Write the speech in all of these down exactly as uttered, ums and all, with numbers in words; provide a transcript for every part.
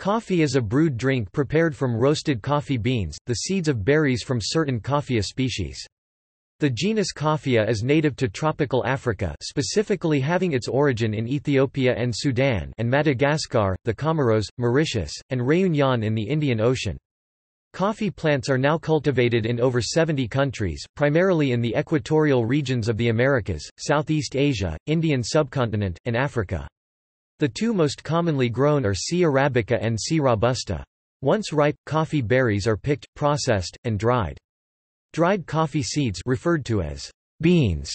Coffee is a brewed drink prepared from roasted coffee beans, the seeds of berries from certain Coffea species. The genus Coffea is native to tropical Africa, specifically having its origin in Ethiopia and Sudan and Madagascar, the Comoros, Mauritius, and Réunion in the Indian Ocean. Coffee plants are now cultivated in over seventy countries, primarily in the equatorial regions of the Americas, Southeast Asia, Indian subcontinent, and Africa. The two most commonly grown are C. arabica and C. robusta. Once ripe, coffee berries are picked, processed, and dried. Dried coffee seeds, referred to as beans,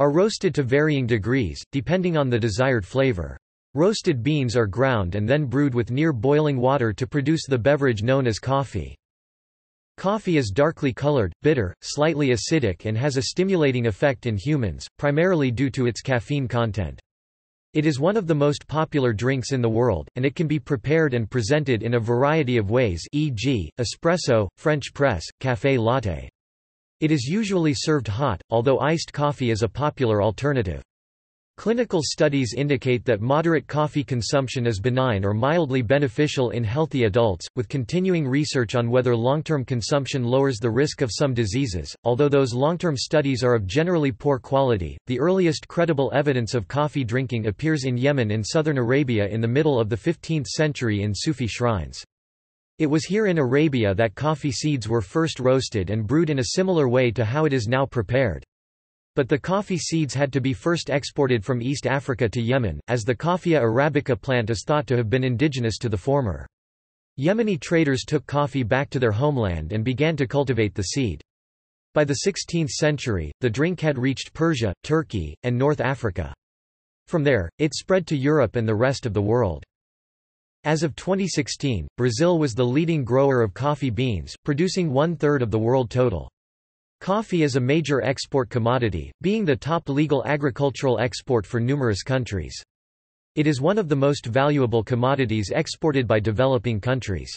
are roasted to varying degrees, depending on the desired flavor. Roasted beans are ground and then brewed with near boiling water to produce the beverage known as coffee. Coffee is darkly colored, bitter, slightly acidic, and has a stimulating effect in humans, primarily due to its caffeine content. It is one of the most popular drinks in the world, and it can be prepared and presented in a variety of ways, for example, espresso, French press, café latte. It is usually served hot, although iced coffee is a popular alternative. Clinical studies indicate that moderate coffee consumption is benign or mildly beneficial in healthy adults, with continuing research on whether long-term consumption lowers the risk of some diseases. Although those long-term studies are of generally poor quality, the earliest credible evidence of coffee drinking appears in Yemen in southern Arabia in the middle of the fifteenth century in Sufi shrines. It was here in Arabia that coffee seeds were first roasted and brewed in a similar way to how it is now prepared. But the coffee seeds had to be first exported from East Africa to Yemen, as the Coffea arabica plant is thought to have been indigenous to the former. Yemeni traders took coffee back to their homeland and began to cultivate the seed. By the sixteenth century, the drink had reached Persia, Turkey, and North Africa. From there, it spread to Europe and the rest of the world. As of twenty sixteen, Brazil was the leading grower of coffee beans, producing one-third of the world total. Coffee is a major export commodity, being the top legal agricultural export for numerous countries. It is one of the most valuable commodities exported by developing countries.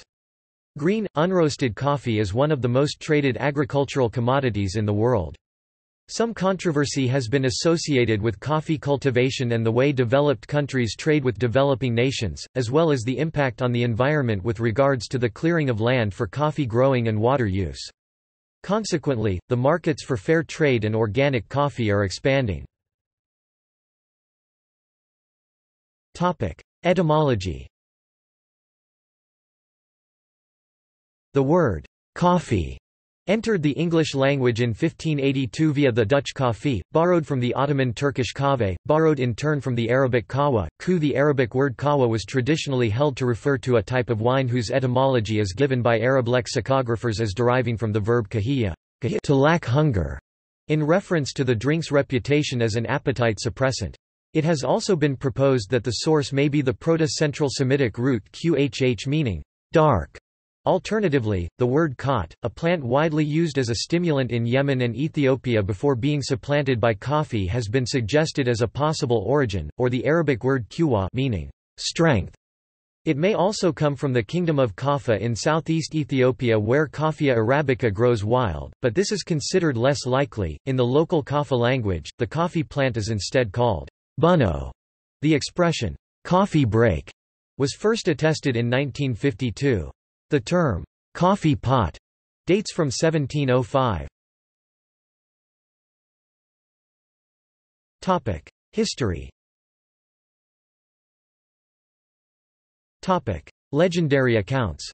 Green, unroasted coffee is one of the most traded agricultural commodities in the world. Some controversy has been associated with coffee cultivation and the way developed countries trade with developing nations, as well as the impact on the environment with regards to the clearing of land for coffee growing and water use. Consequently, the markets for fair trade and organic coffee are expanding. Topic: Etymology. The word coffee entered the English language in fifteen eighty-two via the Dutch koffie, borrowed from the Ottoman Turkish kahve, borrowed in turn from the Arabic kawa. Ku The Arabic word kawa was traditionally held to refer to a type of wine whose etymology is given by Arab lexicographers as deriving from the verb kahiyya, to lack hunger, in reference to the drink's reputation as an appetite suppressant. It has also been proposed that the source may be the Proto-Central Semitic root qhh meaning dark. Alternatively, the word khat, a plant widely used as a stimulant in Yemen and Ethiopia before being supplanted by coffee, has been suggested as a possible origin, or the Arabic word quwa meaning strength. It may also come from the kingdom of Kaffa in southeast Ethiopia where Coffea arabica grows wild, but this is considered less likely. In the local Kaffa language, the coffee plant is instead called bunno. The expression coffee break was first attested in nineteen fifty-two. The term, coffee pot, dates from seventeen oh five. History. Legendary accounts.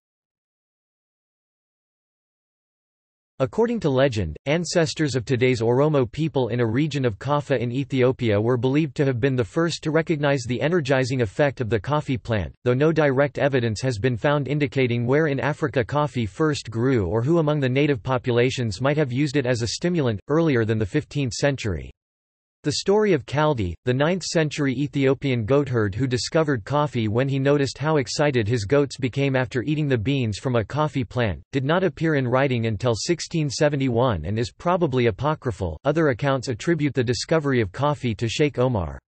According to legend, ancestors of today's Oromo people in a region of Kaffa in Ethiopia were believed to have been the first to recognize the energizing effect of the coffee plant, though no direct evidence has been found indicating where in Africa coffee first grew or who among the native populations might have used it as a stimulant, earlier than the fifteenth century. The story of Khaldi, the ninth century Ethiopian goatherd who discovered coffee when he noticed how excited his goats became after eating the beans from a coffee plant, did not appear in writing until sixteen seventy-one and is probably apocryphal. Other accounts attribute the discovery of coffee to Sheikh Omar.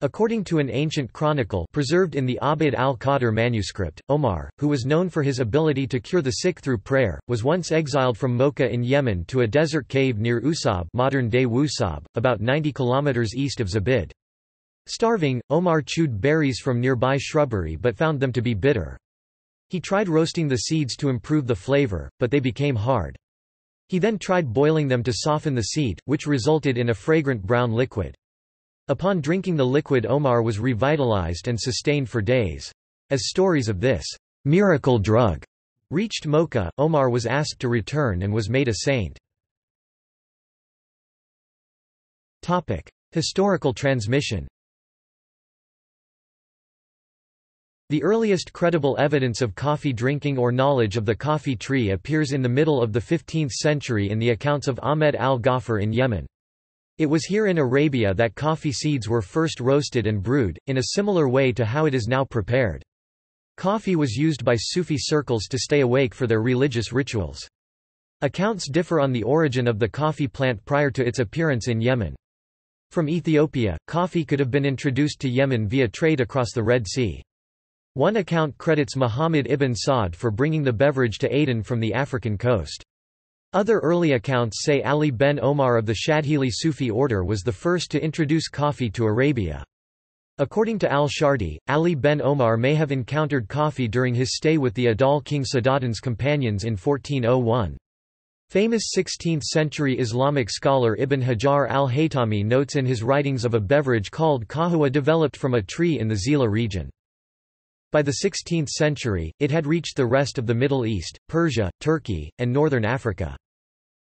According to an ancient chronicle preserved in the Abd al-Qadr manuscript, Omar, who was known for his ability to cure the sick through prayer, was once exiled from Mocha in Yemen to a desert cave near Usab, modern-day Wusab, about ninety kilometers east of Zabid. Starving, Omar chewed berries from nearby shrubbery but found them to be bitter. He tried roasting the seeds to improve the flavor, but they became hard. He then tried boiling them to soften the seed, which resulted in a fragrant brown liquid. Upon drinking the liquid, Omar was revitalized and sustained for days. As stories of this miracle drug reached Mocha, Omar was asked to return and was made a saint. Topic: Historical transmission. The earliest credible evidence of coffee drinking or knowledge of the coffee tree appears in the middle of the fifteenth century in the accounts of Ahmed al-Ghaffar in Yemen. It was here in Arabia that coffee seeds were first roasted and brewed, in a similar way to how it is now prepared. Coffee was used by Sufi circles to stay awake for their religious rituals. Accounts differ on the origin of the coffee plant prior to its appearance in Yemen. From Ethiopia, coffee could have been introduced to Yemen via trade across the Red Sea. One account credits Muhammad ibn Saud for bringing the beverage to Aden from the African coast. Other early accounts say Ali ben Omar of the Shadhili Sufi order was the first to introduce coffee to Arabia. According to al-Shardi, Ali ben Omar may have encountered coffee during his stay with the Adal king Sadatan's companions in fourteen oh one. Famous sixteenth century Islamic scholar Ibn Hajar al-Haytami notes in his writings of a beverage called kahwa developed from a tree in the Zila region. By the sixteenth century, it had reached the rest of the Middle East, Persia, Turkey, and northern Africa.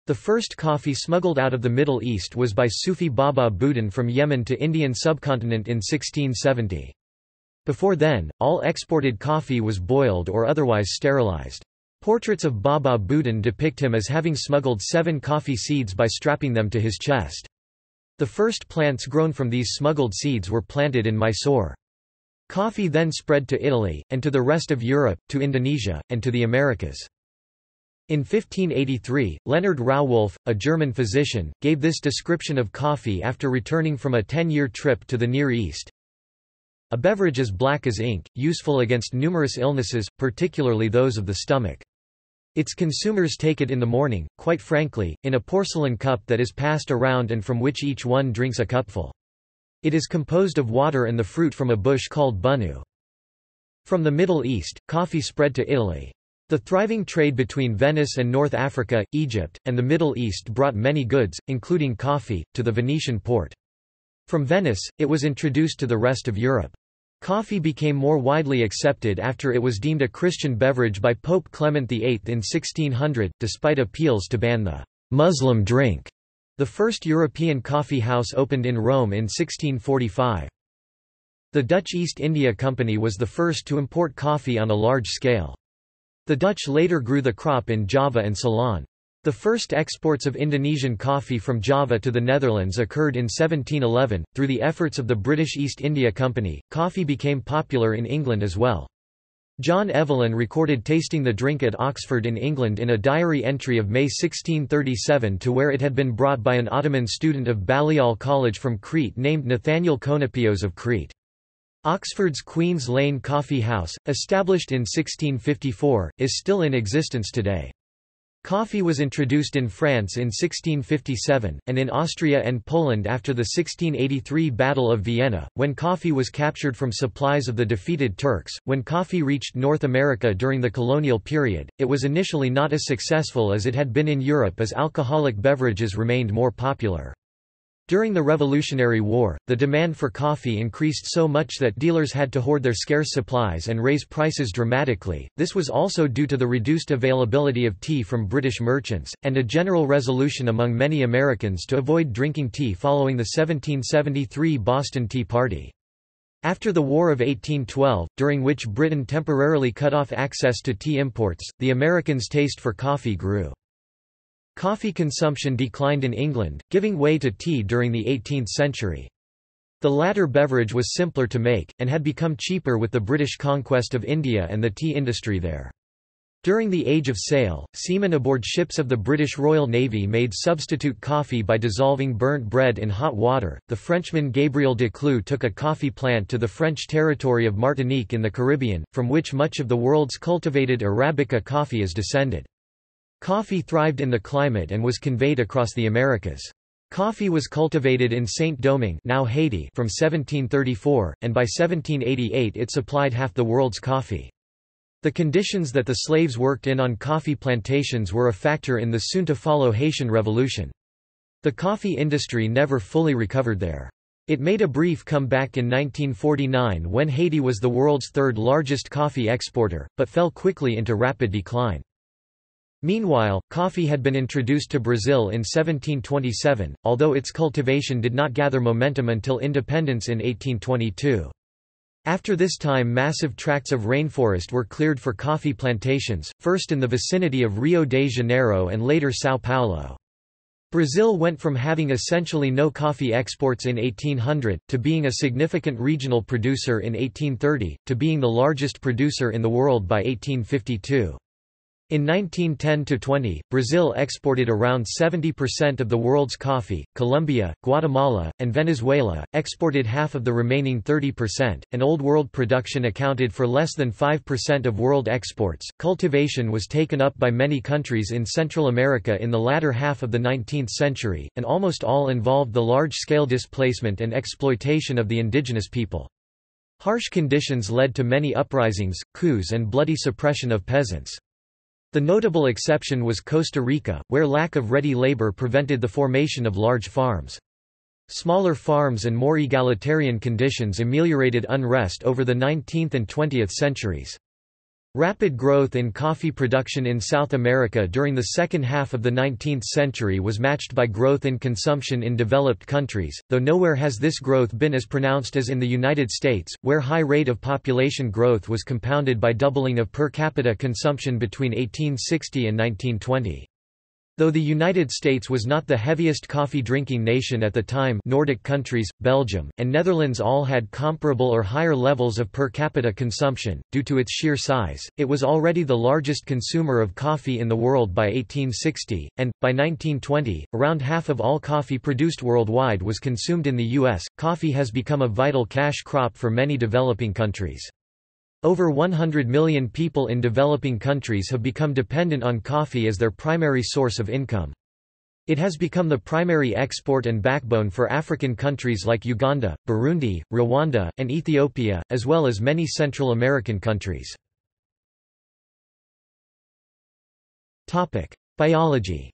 The first coffee smuggled out of the Middle East was by Sufi Baba Budan from Yemen to Indian subcontinent in sixteen seventy. Before then, all exported coffee was boiled or otherwise sterilized. Portraits of Baba Budan depict him as having smuggled seven coffee seeds by strapping them to his chest. The first plants grown from these smuggled seeds were planted in Mysore. Coffee then spread to Italy, and to the rest of Europe, to Indonesia, and to the Americas. In fifteen eighty-three, Leonard Rauwolf, a German physician, gave this description of coffee after returning from a ten-year trip to the Near East. A beverage as black as ink, useful against numerous illnesses, particularly those of the stomach. Its consumers take it in the morning, quite frankly, in a porcelain cup that is passed around and from which each one drinks a cupful. It is composed of water and the fruit from a bush called bunu. From the Middle East, coffee spread to Italy. The thriving trade between Venice and North Africa, Egypt, and the Middle East brought many goods, including coffee, to the Venetian port. From Venice, it was introduced to the rest of Europe. Coffee became more widely accepted after it was deemed a Christian beverage by Pope Clement the eighth in sixteen hundred, despite appeals to ban the Muslim drink. The first European coffee house opened in Rome in sixteen forty-five. The Dutch East India Company was the first to import coffee on a large scale. The Dutch later grew the crop in Java and Ceylon. The first exports of Indonesian coffee from Java to the Netherlands occurred in seventeen eleven. Through the efforts of the British East India Company, coffee became popular in England as well. John Evelyn recorded tasting the drink at Oxford in England in a diary entry of May sixteen thirty-seven, to where it had been brought by an Ottoman student of Balliol College from Crete named Nathaniel Konopios of Crete. Oxford's Queen's Lane Coffee House, established in sixteen fifty-four, is still in existence today. Coffee was introduced in France in sixteen fifty-seven, and in Austria and Poland after the sixteen eighty-three Battle of Vienna, when coffee was captured from supplies of the defeated Turks. When coffee reached North America during the colonial period, it was initially not as successful as it had been in Europe as alcoholic beverages remained more popular. During the Revolutionary War, the demand for coffee increased so much that dealers had to hoard their scarce supplies and raise prices dramatically. This was also due to the reduced availability of tea from British merchants, and a general resolution among many Americans to avoid drinking tea following the seventeen seventy-three Boston Tea Party. After the War of eighteen twelve, during which Britain temporarily cut off access to tea imports, the Americans' taste for coffee grew. Coffee consumption declined in England, giving way to tea during the eighteenth century. The latter beverage was simpler to make, and had become cheaper with the British conquest of India and the tea industry there. During the Age of Sail, seamen aboard ships of the British Royal Navy made substitute coffee by dissolving burnt bread in hot water. The Frenchman Gabriel de Clieu took a coffee plant to the French territory of Martinique in the Caribbean, from which much of the world's cultivated Arabica coffee is descended. Coffee thrived in the climate and was conveyed across the Americas. Coffee was cultivated in Saint-Domingue, now Haiti, from seventeen thirty-four, and by seventeen eighty-eight it supplied half the world's coffee. The conditions that the slaves worked in on coffee plantations were a factor in the soon-to-follow Haitian Revolution. The coffee industry never fully recovered there. It made a brief comeback in nineteen forty-nine when Haiti was the world's third largest coffee exporter, but fell quickly into rapid decline. Meanwhile, coffee had been introduced to Brazil in seventeen twenty-seven, although its cultivation did not gather momentum until independence in eighteen twenty-two. After this time, massive tracts of rainforest were cleared for coffee plantations, first in the vicinity of Rio de Janeiro and later São Paulo. Brazil went from having essentially no coffee exports in eighteen hundred, to being a significant regional producer in eighteen thirty, to being the largest producer in the world by eighteen fifty-two. In nineteen ten to twenty, Brazil exported around seventy percent of the world's coffee. Colombia, Guatemala, and Venezuela exported half of the remaining thirty percent, and Old World production accounted for less than five percent of world exports. Cultivation was taken up by many countries in Central America in the latter half of the nineteenth century, and almost all involved the large-scale displacement and exploitation of the indigenous people. Harsh conditions led to many uprisings, coups, and bloody suppression of peasants. The notable exception was Costa Rica, where lack of ready labor prevented the formation of large farms. Smaller farms and more egalitarian conditions ameliorated unrest over the nineteenth and twentieth centuries. Rapid growth in coffee production in South America during the second half of the nineteenth century was matched by growth in consumption in developed countries, though nowhere has this growth been as pronounced as in the United States, where high rate of population growth was compounded by doubling of per capita consumption between eighteen sixty and nineteen twenty. Though the United States was not the heaviest coffee-drinking nation at the time, Nordic countries, Belgium, and Netherlands all had comparable or higher levels of per capita consumption. Due to its sheer size, it was already the largest consumer of coffee in the world by eighteen sixty, and, by nineteen twenty, around half of all coffee produced worldwide was consumed in the U S. Coffee has become a vital cash crop for many developing countries. Over one hundred million people in developing countries have become dependent on coffee as their primary source of income. It has become the primary export and backbone for African countries like Uganda, Burundi, Rwanda, and Ethiopia, as well as many Central American countries. Topic: Biology.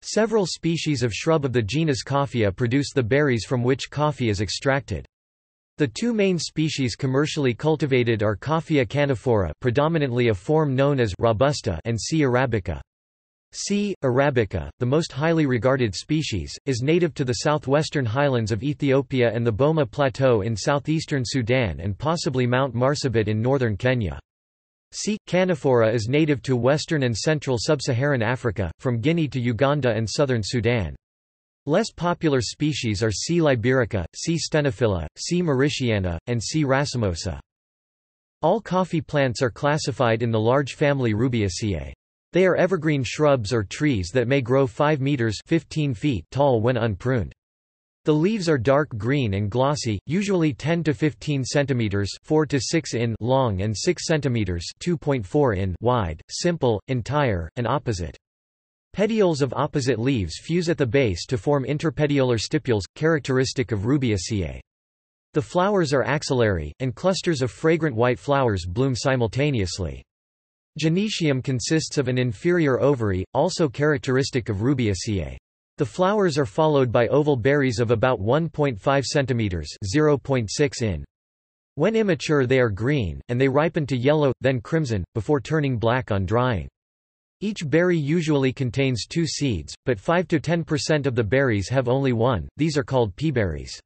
Several species of shrub of the genus Coffea produce the berries from which coffee is extracted. The two main species commercially cultivated are Coffea canephora, predominantly a form known as robusta, and C. arabica. C. arabica, the most highly regarded species, is native to the southwestern highlands of Ethiopia and the Boma Plateau in southeastern Sudan and possibly Mount Marsabit in northern Kenya. C. canephora is native to western and central sub-Saharan Africa, from Guinea to Uganda and southern Sudan. Less popular species are C. libérica, C. stenophylla, C. marishiana, and C. racemosa. All coffee plants are classified in the large family Rubiaceae. They are evergreen shrubs or trees that may grow five meters (fifteen feet) tall when unpruned. The leaves are dark green and glossy, usually ten to fifteen centimeters (four to six inches) long and six centimeters (two point four inches) wide, simple, entire, and opposite. Petioles of opposite leaves fuse at the base to form interpetiolar stipules, characteristic of Rubiaceae. The flowers are axillary, and clusters of fragrant white flowers bloom simultaneously. Genetium consists of an inferior ovary, also characteristic of Rubiaceae. The flowers are followed by oval berries of about one point five centimeters (zero point six inches). When immature they are green, and they ripen to yellow, then crimson, before turning black on drying. Each berry usually contains two seeds, but five to ten percent of the berries have only one. These are called peaberries.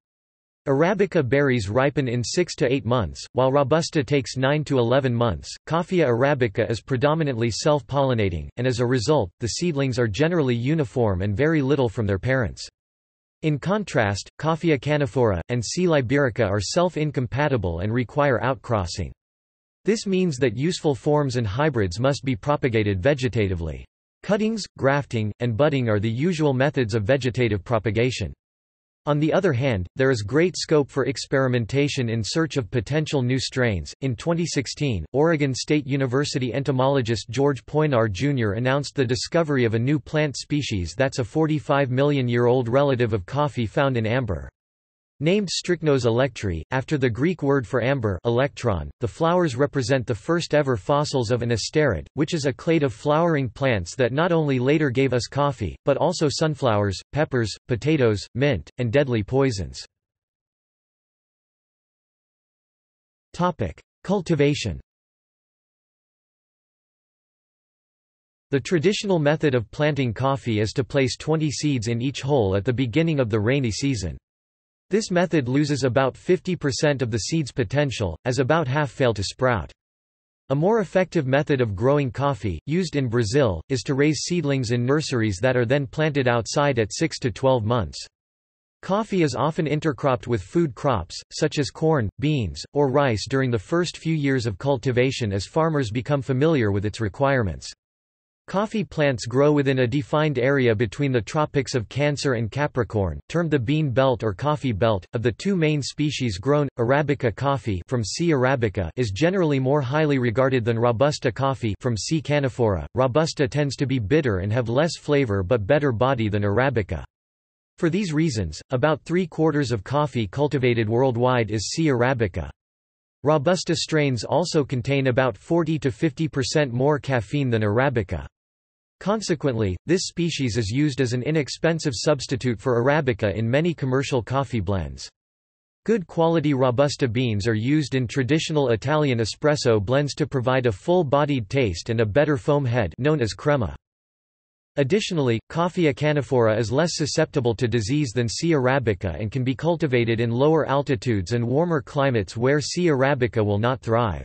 Arabica berries ripen in six to eight months, while Robusta takes nine to eleven months. Coffea arabica is predominantly self-pollinating, and as a result, the seedlings are generally uniform and vary little from their parents. In contrast, Coffea canephora and C. libérica are self-incompatible and require outcrossing. This means that useful forms and hybrids must be propagated vegetatively. Cuttings, grafting, and budding are the usual methods of vegetative propagation. On the other hand, there is great scope for experimentation in search of potential new strains. In twenty sixteen, Oregon State University entomologist George Poinar Junior announced the discovery of a new plant species that's a forty-five million year old relative of coffee found in amber. Named Strychnos electri, after the Greek word for amber electron, the flowers represent the first ever fossils of an asterid, which is a clade of flowering plants that not only later gave us coffee, but also sunflowers, peppers, potatoes, mint, and deadly poisons. Cultivation. The traditional method of planting coffee is to place twenty seeds in each hole at the beginning of the rainy season. This method loses about fifty percent of the seed's potential, as about half fail to sprout. A more effective method of growing coffee, used in Brazil, is to raise seedlings in nurseries that are then planted outside at six to twelve months. Coffee is often intercropped with food crops, such as corn, beans, or rice during the first few years of cultivation as farmers become familiar with its requirements. Coffee plants grow within a defined area between the tropics of Cancer and Capricorn, termed the bean belt or coffee belt. Of the two main species grown, Arabica coffee from C. arabica is generally more highly regarded than Robusta coffee from C. canephora. Robusta tends to be bitter and have less flavor but better body than Arabica. For these reasons, about three quarters of coffee cultivated worldwide is C. arabica. Robusta strains also contain about forty to fifty percent more caffeine than Arabica. Consequently, this species is used as an inexpensive substitute for Arabica in many commercial coffee blends. Good quality Robusta beans are used in traditional Italian espresso blends to provide a full-bodied taste and a better foam head known as crema. Additionally, Coffea canephora is less susceptible to disease than C. arabica and can be cultivated in lower altitudes and warmer climates where C. arabica will not thrive.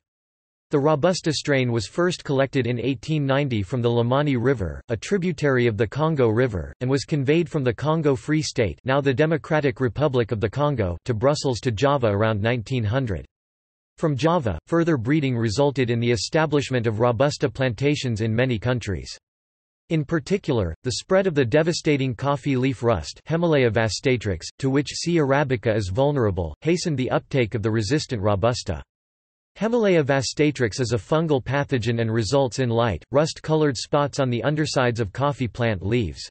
The Robusta strain was first collected in eighteen ninety from the Lamani River, a tributary of the Congo River, and was conveyed from the Congo Free State, now the Democratic Republic of the Congo, to Brussels to Java around nineteen hundred. From Java, further breeding resulted in the establishment of Robusta plantations in many countries. In particular, the spread of the devastating coffee leaf rust Hemileia vastatrix, to which C. arabica is vulnerable, hastened the uptake of the resistant Robusta. Hemileia vastatrix is a fungal pathogen and results in light, rust-colored spots on the undersides of coffee plant leaves.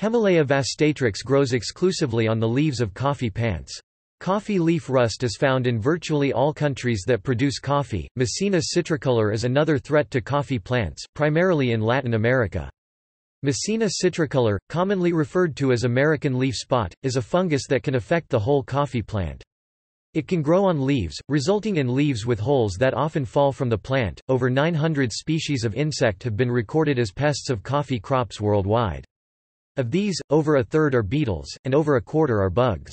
Hemileia vastatrix grows exclusively on the leaves of coffee plants. Coffee leaf rust is found in virtually all countries that produce coffee. Messina citricolor is another threat to coffee plants, primarily in Latin America. Messina citricolor, commonly referred to as American leaf spot, is a fungus that can affect the whole coffee plant. It can grow on leaves, resulting in leaves with holes that often fall from the plant. Over nine hundred species of insect have been recorded as pests of coffee crops worldwide. Of these, over a third are beetles, and over a quarter are bugs.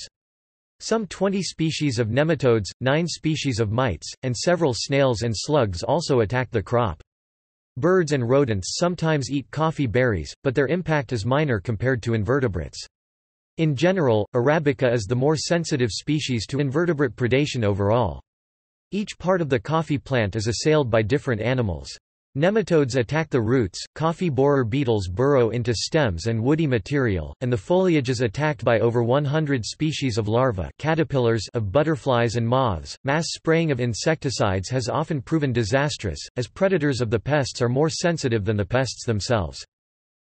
Some twenty species of nematodes, nine species of mites, and several snails and slugs also attack the crop. Birds and rodents sometimes eat coffee berries, but their impact is minor compared to invertebrates. In general, Arabica is the more sensitive species to invertebrate predation overall. Each part of the coffee plant is assailed by different animals. Nematodes attack the roots, coffee borer beetles burrow into stems and woody material, and the foliage is attacked by over one hundred species of larvae, caterpillars of butterflies and moths. Mass spraying of insecticides has often proven disastrous, as predators of the pests are more sensitive than the pests themselves.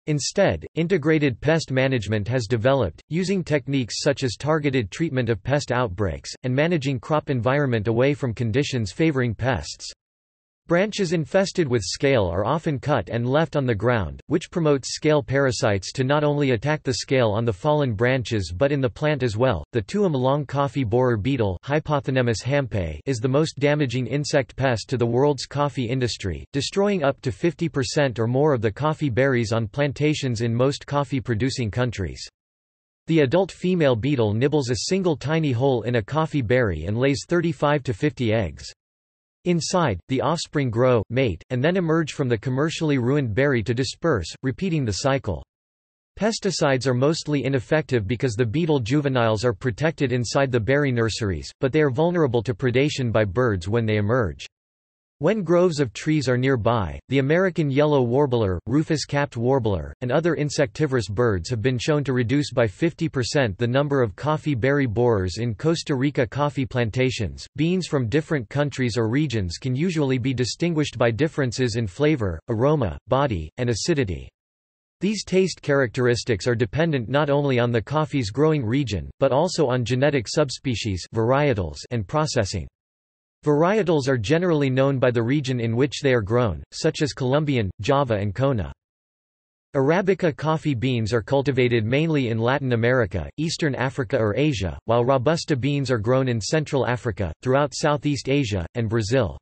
Instead, integrated pest management has developed, using techniques such as targeted treatment of pest outbreaks, and managing crop environment away from conditions favoring pests. Branches infested with scale are often cut and left on the ground, which promotes scale parasites to not only attack the scale on the fallen branches but in the plant as well. The two M long coffee borer beetle Hypothenemus hampei is the most damaging insect pest to the world's coffee industry, destroying up to fifty percent or more of the coffee berries on plantations in most coffee-producing countries. The adult female beetle nibbles a single tiny hole in a coffee berry and lays thirty-five to fifty eggs. Inside, the offspring grow, mate, and then emerge from the commercially ruined berry to disperse, repeating the cycle. Pesticides are mostly ineffective because the beetle juveniles are protected inside the berry nurseries, but they are vulnerable to predation by birds when they emerge. When groves of trees are nearby, the American yellow warbler, rufous-capped warbler, and other insectivorous birds have been shown to reduce by fifty percent the number of coffee berry borers in Costa Rica coffee plantations. Beans from different countries or regions can usually be distinguished by differences in flavor, aroma, body, and acidity. These taste characteristics are dependent not only on the coffee's growing region, but also on genetic subspecies varietals and processing. Varietals are generally known by the region in which they are grown, such as Colombian, Java and Kona. Arabica coffee beans are cultivated mainly in Latin America, Eastern Africa or Asia, while Robusta beans are grown in Central Africa, throughout Southeast Asia, and Brazil.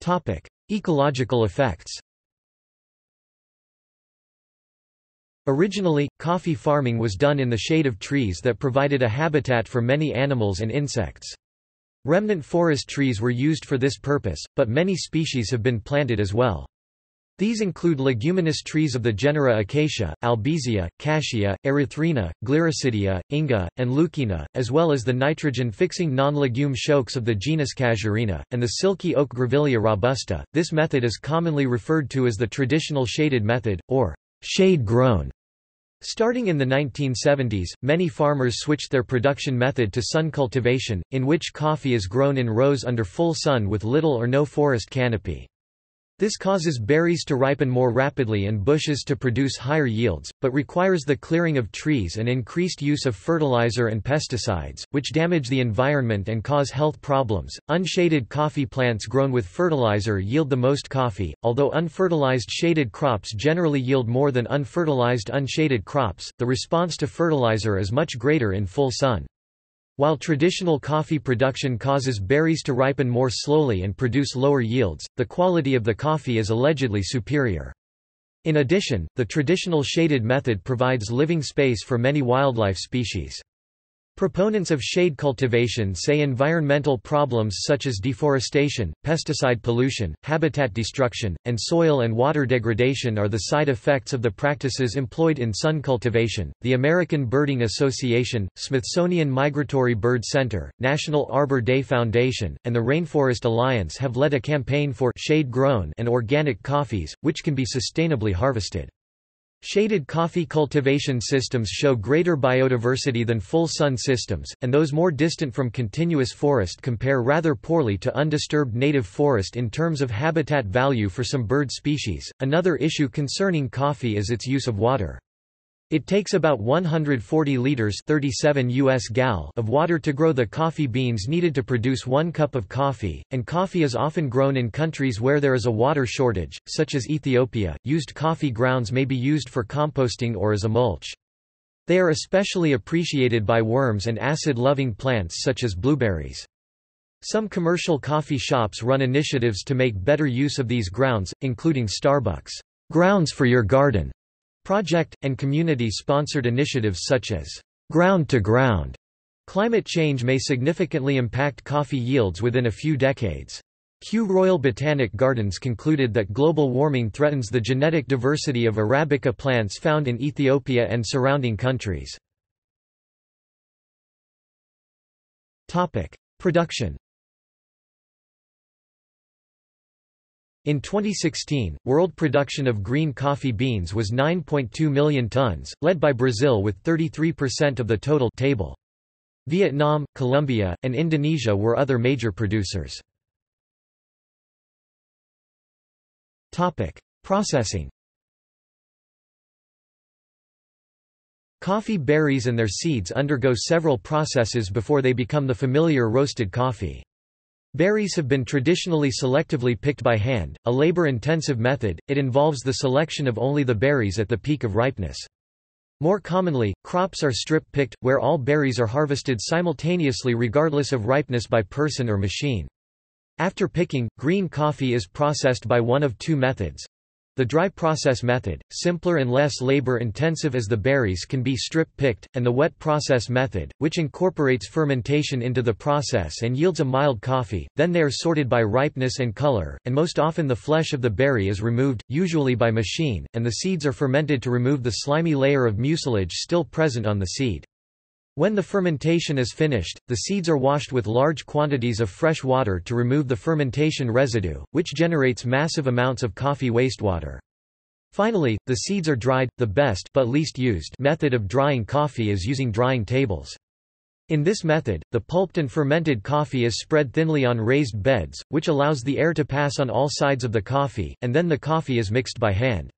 Topic: Ecological effects. Originally, coffee farming was done in the shade of trees that provided a habitat for many animals and insects. Remnant forest trees were used for this purpose, but many species have been planted as well. These include leguminous trees of the genera Acacia, Albizia, Cassia, Erythrina, Gliricidia, Inga, and Leucina, as well as the nitrogen-fixing non-legume shokes of the genus Casuarina, and the silky oak Grevillea robusta. This method is commonly referred to as the traditional shaded method, or shade-grown. Starting in the nineteen seventies, many farmers switched their production method to sun cultivation, in which coffee is grown in rows under full sun with little or no forest canopy. This causes berries to ripen more rapidly and bushes to produce higher yields, but requires the clearing of trees and increased use of fertilizer and pesticides, which damage the environment and cause health problems. Unshaded coffee plants grown with fertilizer yield the most coffee, although unfertilized shaded crops generally yield more than unfertilized unshaded crops. The response to fertilizer is much greater in full sun. While traditional coffee production causes berries to ripen more slowly and produce lower yields, the quality of the coffee is allegedly superior. In addition, the traditional shaded method provides living space for many wildlife species. Proponents of shade cultivation say environmental problems such as deforestation, pesticide pollution, habitat destruction, and soil and water degradation are the side effects of the practices employed in sun cultivation. The American Birding Association, Smithsonian Migratory Bird Center, National Arbor Day Foundation, and the Rainforest Alliance have led a campaign for shade-grown and organic coffees, which can be sustainably harvested. Shaded coffee cultivation systems show greater biodiversity than full sun systems, and those more distant from continuous forest compare rather poorly to undisturbed native forest in terms of habitat value for some bird species. Another issue concerning coffee is its use of water. It takes about one hundred forty liters thirty-seven U S gallons of water to grow the coffee beans needed to produce one cup of coffee, and coffee is often grown in countries where there is a water shortage, such as Ethiopia. Used coffee grounds may be used for composting or as a mulch. They are especially appreciated by worms and acid-loving plants such as blueberries. Some commercial coffee shops run initiatives to make better use of these grounds, including Starbucks' Grounds for Your Garden project, and community-sponsored initiatives such as ground-to-ground. Climate change may significantly impact coffee yields within a few decades. Kew Royal Botanic Gardens concluded that global warming threatens the genetic diversity of Arabica plants found in Ethiopia and surrounding countries. Topic: Production. In twenty sixteen, world production of green coffee beans was nine point two million tons, led by Brazil with thirty-three percent of the total table. Vietnam, Colombia, and Indonesia were other major producers. Topic: Processing. Coffee berries and their seeds undergo several processes before they become the familiar roasted coffee. Berries have been traditionally selectively picked by hand, a labor-intensive method. It involves the selection of only the berries at the peak of ripeness. More commonly, crops are strip-picked, where all berries are harvested simultaneously regardless of ripeness by person or machine. After picking, green coffee is processed by one of two methods. The dry process method, simpler and less labor-intensive as the berries can be strip-picked, and the wet process method, which incorporates fermentation into the process and yields a mild coffee. Then they are sorted by ripeness and color, and most often the flesh of the berry is removed, usually by machine, and the seeds are fermented to remove the slimy layer of mucilage still present on the seed. When the fermentation is finished, the seeds are washed with large quantities of fresh water to remove the fermentation residue, which generates massive amounts of coffee wastewater. Finally, the seeds are dried. The best but least used method of drying coffee is using drying tables. In this method, the pulped and fermented coffee is spread thinly on raised beds, which allows the air to pass on all sides of the coffee, and then the coffee is mixed by hand.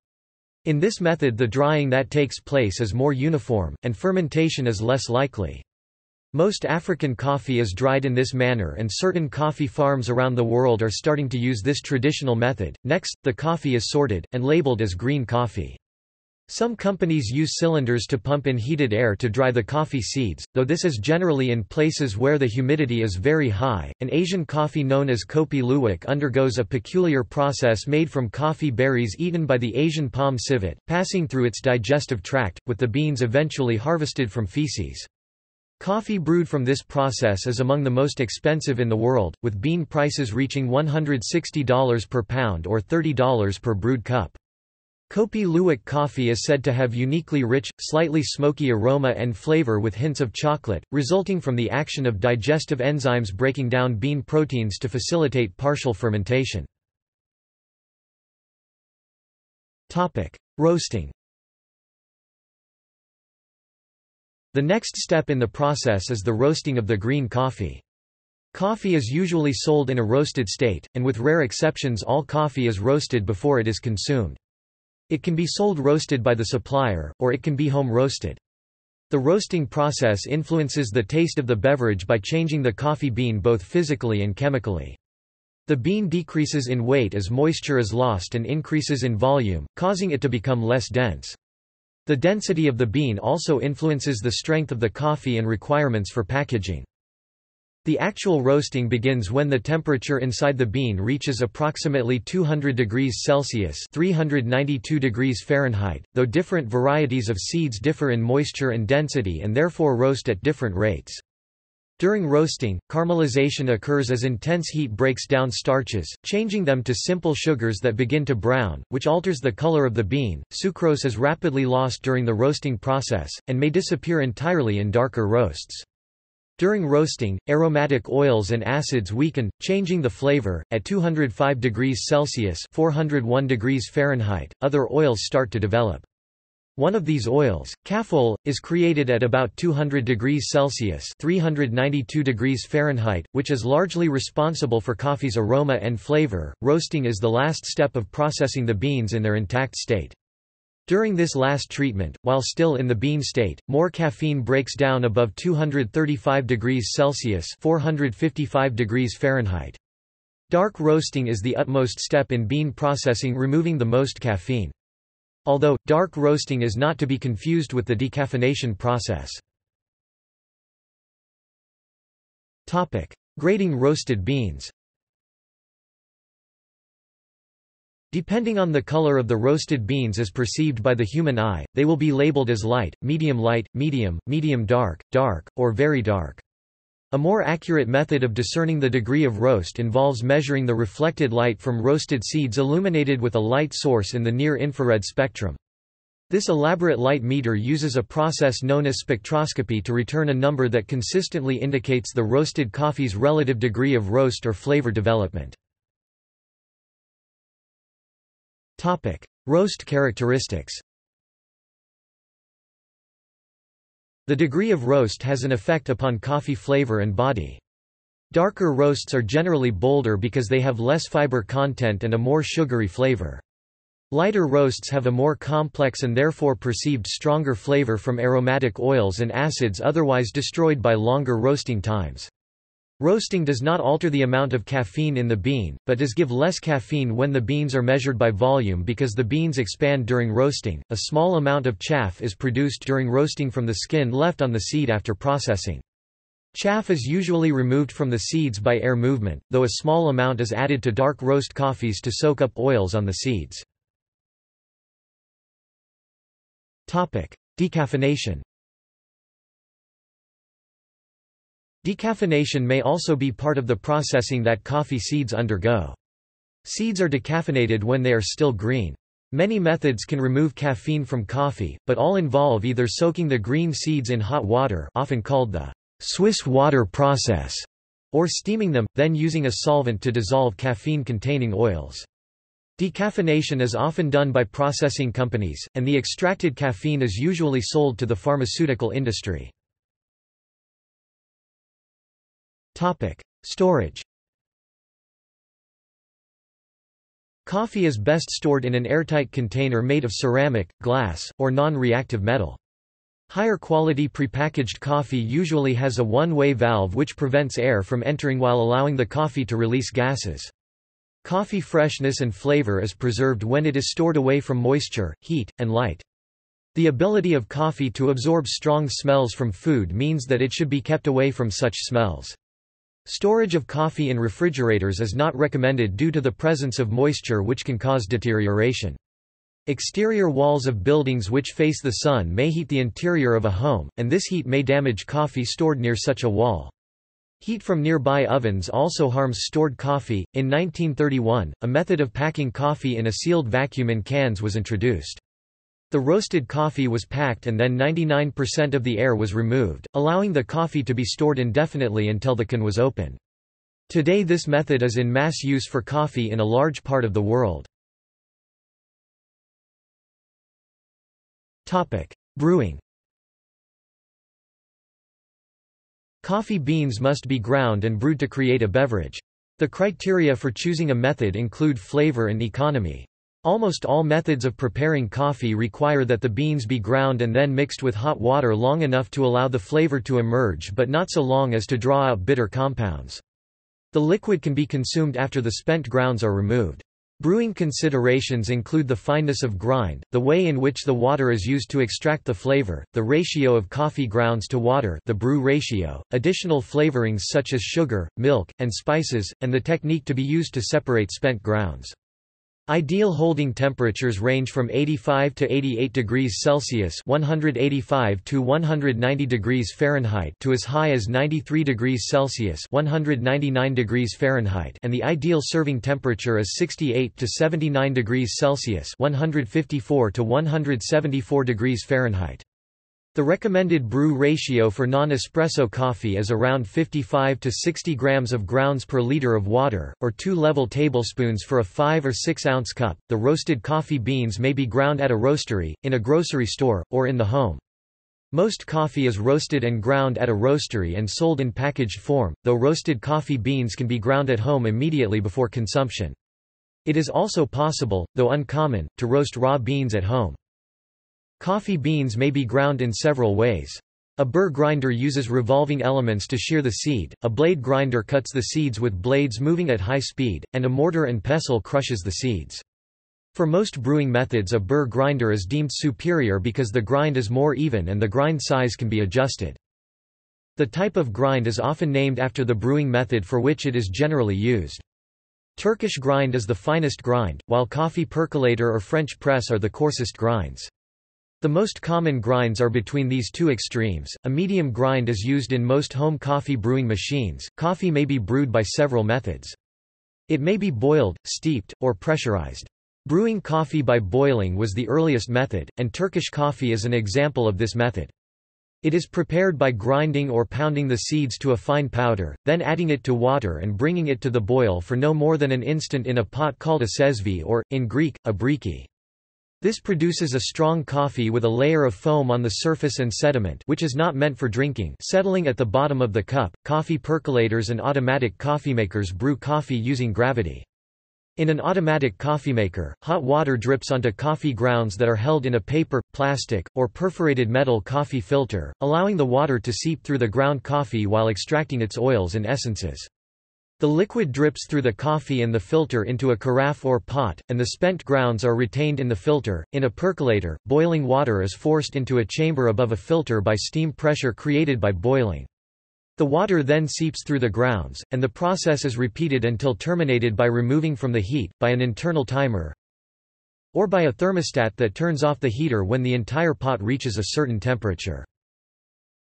In this method, the drying that takes place is more uniform, and fermentation is less likely. Most African coffee is dried in this manner, and certain coffee farms around the world are starting to use this traditional method. Next, the coffee is sorted and labeled as green coffee. Some companies use cylinders to pump in heated air to dry the coffee seeds, though this is generally in places where the humidity is very high. An Asian coffee known as Kopi Luwak undergoes a peculiar process made from coffee berries eaten by the Asian palm civet, passing through its digestive tract, with the beans eventually harvested from feces. Coffee brewed from this process is among the most expensive in the world, with bean prices reaching one hundred sixty dollars per pound or thirty dollars per brewed cup. Kopi Luwak coffee is said to have uniquely rich, slightly smoky aroma and flavor with hints of chocolate, resulting from the action of digestive enzymes breaking down bean proteins to facilitate partial fermentation. Topic: Roasting. The next step in the process is the roasting of the green coffee. Coffee is usually sold in a roasted state, and with rare exceptions, all coffee is roasted before it is consumed. It can be sold roasted by the supplier, or it can be home roasted. The roasting process influences the taste of the beverage by changing the coffee bean both physically and chemically. The bean decreases in weight as moisture is lost and increases in volume, causing it to become less dense. The density of the bean also influences the strength of the coffee and requirements for packaging. The actual roasting begins when the temperature inside the bean reaches approximately two hundred degrees Celsius (three hundred ninety-two degrees Fahrenheit), though different varieties of seeds differ in moisture and density and therefore roast at different rates. During roasting, caramelization occurs as intense heat breaks down starches, changing them to simple sugars that begin to brown, which alters the color of the bean. Sucrose is rapidly lost during the roasting process, and may disappear entirely in darker roasts. During roasting, aromatic oils and acids weaken, changing the flavor. At two hundred five degrees Celsius (four hundred one degrees Fahrenheit), other oils start to develop. One of these oils, caffeol, is created at about two hundred degrees Celsius (three hundred ninety-two degrees Fahrenheit), which is largely responsible for coffee's aroma and flavor. Roasting is the last step of processing the beans in their intact state. During this last treatment, while still in the bean state, more caffeine breaks down above two hundred thirty-five degrees Celsius (four hundred fifty-five degrees Fahrenheit). Dark roasting is the utmost step in bean processing, removing the most caffeine. Although, dark roasting is not to be confused with the decaffeination process. Grading roasted beans. Depending on the color of the roasted beans as perceived by the human eye, they will be labeled as light, medium light, medium, medium dark, dark, or very dark. A more accurate method of discerning the degree of roast involves measuring the reflected light from roasted seeds illuminated with a light source in the near-infrared spectrum. This elaborate light meter uses a process known as spectroscopy to return a number that consistently indicates the roasted coffee's relative degree of roast or flavor development. Topic: Roast characteristics. The degree of roast has an effect upon coffee flavor and body. Darker roasts are generally bolder because they have less fiber content and a more sugary flavor. Lighter roasts have a more complex and therefore perceived stronger flavor from aromatic oils and acids otherwise destroyed by longer roasting times. Roasting does not alter the amount of caffeine in the bean, but does give less caffeine when the beans are measured by volume because the beans expand during roasting. A small amount of chaff is produced during roasting from the skin left on the seed after processing. Chaff is usually removed from the seeds by air movement, though a small amount is added to dark roast coffees to soak up oils on the seeds. Topic: Decaffeination. Decaffeination may also be part of the processing that coffee seeds undergo. Seeds are decaffeinated when they are still green. Many methods can remove caffeine from coffee, but all involve either soaking the green seeds in hot water, often called the Swiss water process, or steaming them, then using a solvent to dissolve caffeine-containing oils. Decaffeination is often done by processing companies, and the extracted caffeine is usually sold to the pharmaceutical industry. Topic: Storage. Coffee is best stored in an airtight container made of ceramic, glass, or non-reactive metal. Higher quality prepackaged coffee usually has a one-way valve which prevents air from entering while allowing the coffee to release gases. Coffee freshness and flavor is preserved when it is stored away from moisture, heat, and light. The ability of coffee to absorb strong smells from food means that it should be kept away from such smells. Storage of coffee in refrigerators is not recommended due to the presence of moisture which can cause deterioration. Exterior walls of buildings which face the sun may heat the interior of a home, and this heat may damage coffee stored near such a wall. Heat from nearby ovens also harms stored coffee. In nineteen thirty-one, a method of packing coffee in a sealed vacuum in cans was introduced. The roasted coffee was packed and then ninety-nine percent of the air was removed, allowing the coffee to be stored indefinitely until the can was opened. Today this method is in mass use for coffee in a large part of the world. Brewing. Coffee beans must be ground and brewed to create a beverage. The criteria for choosing a method include flavor and economy. Almost all methods of preparing coffee require that the beans be ground and then mixed with hot water long enough to allow the flavor to emerge but not so long as to draw out bitter compounds. The liquid can be consumed after the spent grounds are removed. Brewing considerations include the fineness of grind, the way in which the water is used to extract the flavor, the ratio of coffee grounds to water, the brew ratio, additional flavorings such as sugar, milk, and spices, and the technique to be used to separate spent grounds. Ideal holding temperatures range from eighty-five to eighty-eight degrees Celsius (one eighty-five to one ninety degrees Fahrenheit) to as high as ninety-three degrees Celsius (one ninety-nine degrees Fahrenheit), and the ideal serving temperature is sixty-eight to seventy-nine degrees Celsius (one fifty-four to one seventy-four degrees Fahrenheit). The recommended brew ratio for non-espresso coffee is around fifty-five to sixty grams of grounds per liter of water, or two level tablespoons for a five or six ounce cup. The roasted coffee beans may be ground at a roastery, in a grocery store, or in the home. Most coffee is roasted and ground at a roastery and sold in packaged form, though roasted coffee beans can be ground at home immediately before consumption. It is also possible, though uncommon, to roast raw beans at home. Coffee beans may be ground in several ways. A burr grinder uses revolving elements to shear the seed, a blade grinder cuts the seeds with blades moving at high speed, and a mortar and pestle crushes the seeds. For most brewing methods a burr grinder is deemed superior because the grind is more even and the grind size can be adjusted. The type of grind is often named after the brewing method for which it is generally used. Turkish grind is the finest grind, while coffee percolator or French press are the coarsest grinds. The most common grinds are between these two extremes. A medium grind is used in most home coffee brewing machines. Coffee may be brewed by several methods. It may be boiled, steeped, or pressurized. Brewing coffee by boiling was the earliest method, and Turkish coffee is an example of this method. It is prepared by grinding or pounding the seeds to a fine powder, then adding it to water and bringing it to the boil for no more than an instant in a pot called a sezvi or, in Greek, a briki. This produces a strong coffee with a layer of foam on the surface and sediment, which is not meant for drinking, settling at the bottom of the cup. Coffee percolators and automatic coffeemakers brew coffee using gravity. In an automatic coffeemaker, hot water drips onto coffee grounds that are held in a paper, plastic, or perforated metal coffee filter, allowing the water to seep through the ground coffee while extracting its oils and essences. The liquid drips through the coffee and the filter into a carafe or pot, and the spent grounds are retained in the filter. In a percolator, boiling water is forced into a chamber above a filter by steam pressure created by boiling. The water then seeps through the grounds, and the process is repeated until terminated by removing from the heat, by an internal timer, or by a thermostat that turns off the heater when the entire pot reaches a certain temperature.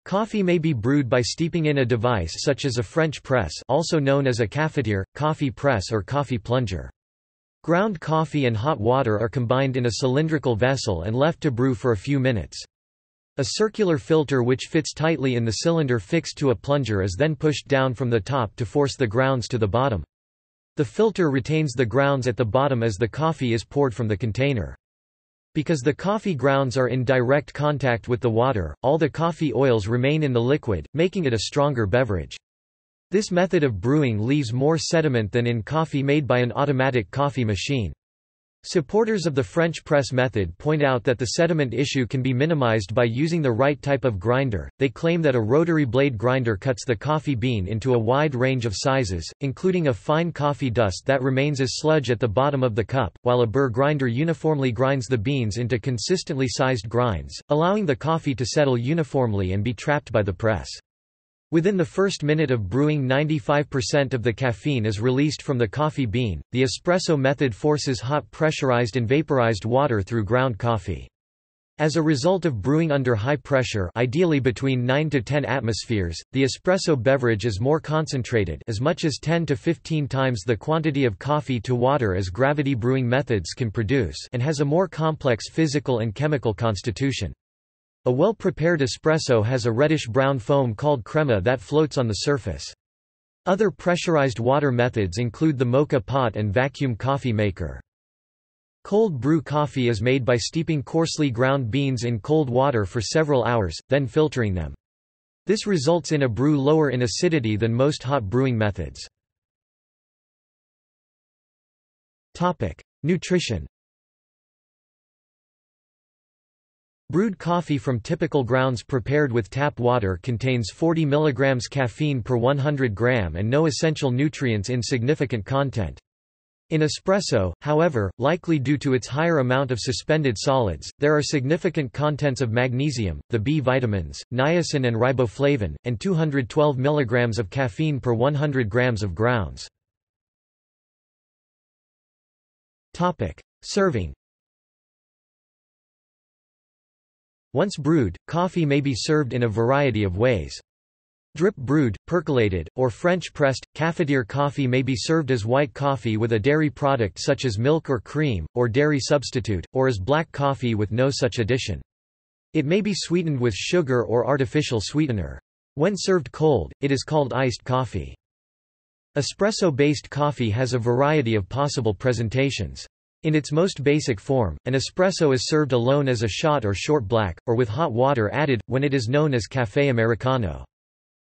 Coffee may be brewed by steeping in a device such as a French press, also known as a cafetiere, coffee press or coffee plunger. Ground coffee and hot water are combined in a cylindrical vessel and left to brew for a few minutes. A circular filter which fits tightly in the cylinder fixed to a plunger is then pushed down from the top to force the grounds to the bottom. The filter retains the grounds at the bottom as the coffee is poured from the container. Because the coffee grounds are in direct contact with the water, all the coffee oils remain in the liquid, making it a stronger beverage. This method of brewing leaves more sediment than in coffee made by an automatic coffee machine. Supporters of the French press method point out that the sediment issue can be minimized by using the right type of grinder. They claim that a rotary blade grinder cuts the coffee bean into a wide range of sizes, including a fine coffee dust that remains as sludge at the bottom of the cup, while a burr grinder uniformly grinds the beans into consistently sized grinds, allowing the coffee to settle uniformly and be trapped by the press. Within the first minute of brewing, ninety-five percent of the caffeine is released from the coffee bean. The espresso method forces hot pressurized and vaporized water through ground coffee. As a result of brewing under high pressure, ideally between nine to ten atmospheres, the espresso beverage is more concentrated, as much as ten to fifteen times the quantity of coffee to water as gravity brewing methods can produce, and has a more complex physical and chemical constitution. A well-prepared espresso has a reddish-brown foam called crema that floats on the surface. Other pressurized water methods include the mocha pot and vacuum coffee maker. Cold brew coffee is made by steeping coarsely ground beans in cold water for several hours, then filtering them. This results in a brew lower in acidity than most hot brewing methods. Topic: Nutrition. Brewed coffee from typical grounds prepared with tap water contains forty milligrams caffeine per one hundred grams and no essential nutrients in significant content. In espresso, however, likely due to its higher amount of suspended solids, there are significant contents of magnesium, the B vitamins, niacin and riboflavin, and two hundred twelve milligrams of caffeine per one hundred grams of grounds. Topic: Serving. Once brewed, coffee may be served in a variety of ways. Drip brewed, percolated, or French pressed, cafetiere coffee may be served as white coffee with a dairy product such as milk or cream, or dairy substitute, or as black coffee with no such addition. It may be sweetened with sugar or artificial sweetener. When served cold, it is called iced coffee. Espresso-based coffee has a variety of possible presentations. In its most basic form, an espresso is served alone as a shot or short black, or with hot water added, when it is known as café americano.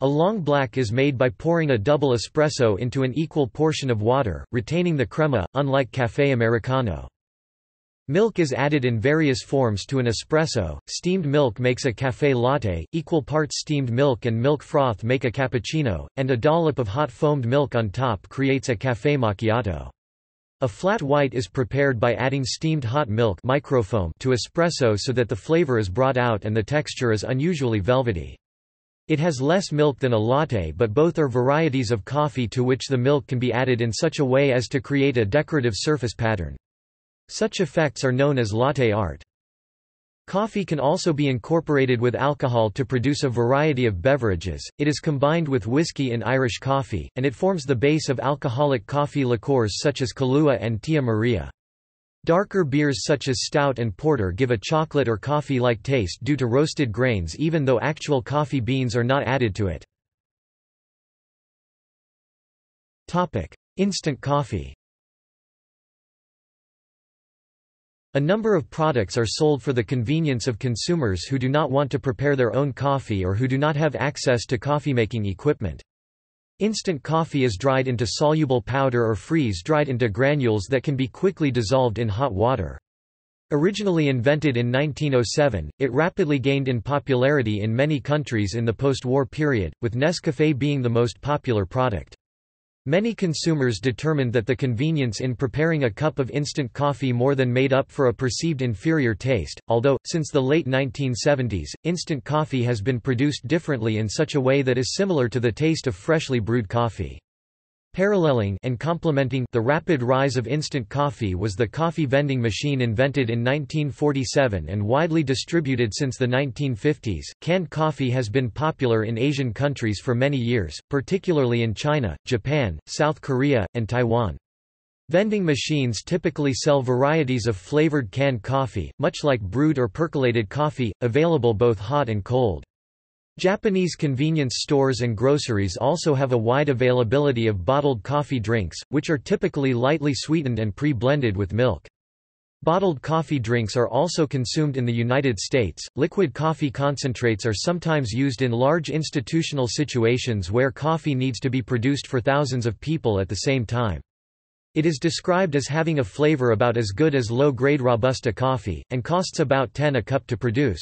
A long black is made by pouring a double espresso into an equal portion of water, retaining the crema, unlike café americano. Milk is added in various forms to an espresso. Steamed milk makes a café latte, equal parts steamed milk and milk froth make a cappuccino, and a dollop of hot foamed milk on top creates a café macchiato. A flat white is prepared by adding steamed hot milk microfoam to espresso so that the flavor is brought out and the texture is unusually velvety. It has less milk than a latte, but both are varieties of coffee to which the milk can be added in such a way as to create a decorative surface pattern. Such effects are known as latte art. Coffee can also be incorporated with alcohol to produce a variety of beverages. It is combined with whiskey in Irish coffee, and it forms the base of alcoholic coffee liqueurs such as Kahlua and Tia Maria. Darker beers such as stout and porter give a chocolate or coffee-like taste due to roasted grains, even though actual coffee beans are not added to it. Topic: Instant coffee. A number of products are sold for the convenience of consumers who do not want to prepare their own coffee or who do not have access to coffee-making equipment. Instant coffee is dried into soluble powder or freeze-dried into granules that can be quickly dissolved in hot water. Originally invented in nineteen oh seven, it rapidly gained in popularity in many countries in the post-war period, with Nescafé being the most popular product. Many consumers determined that the convenience in preparing a cup of instant coffee more than made up for a perceived inferior taste, although, since the late nineteen seventies, instant coffee has been produced differently in such a way that is similar to the taste of freshly brewed coffee. Paralleling and complementing the rapid rise of instant coffee was the coffee vending machine, invented in nineteen forty-seven and widely distributed since the nineteen fifties. Canned coffee has been popular in Asian countries for many years, particularly in China, Japan, South Korea, and Taiwan. Vending machines typically sell varieties of flavored canned coffee, much like brewed or percolated coffee, available both hot and cold. Japanese convenience stores and groceries also have a wide availability of bottled coffee drinks, which are typically lightly sweetened and pre-blended with milk. Bottled coffee drinks are also consumed in the United States. Liquid coffee concentrates are sometimes used in large institutional situations where coffee needs to be produced for thousands of people at the same time. It is described as having a flavor about as good as low-grade Robusta coffee, and costs about ten a cup to produce.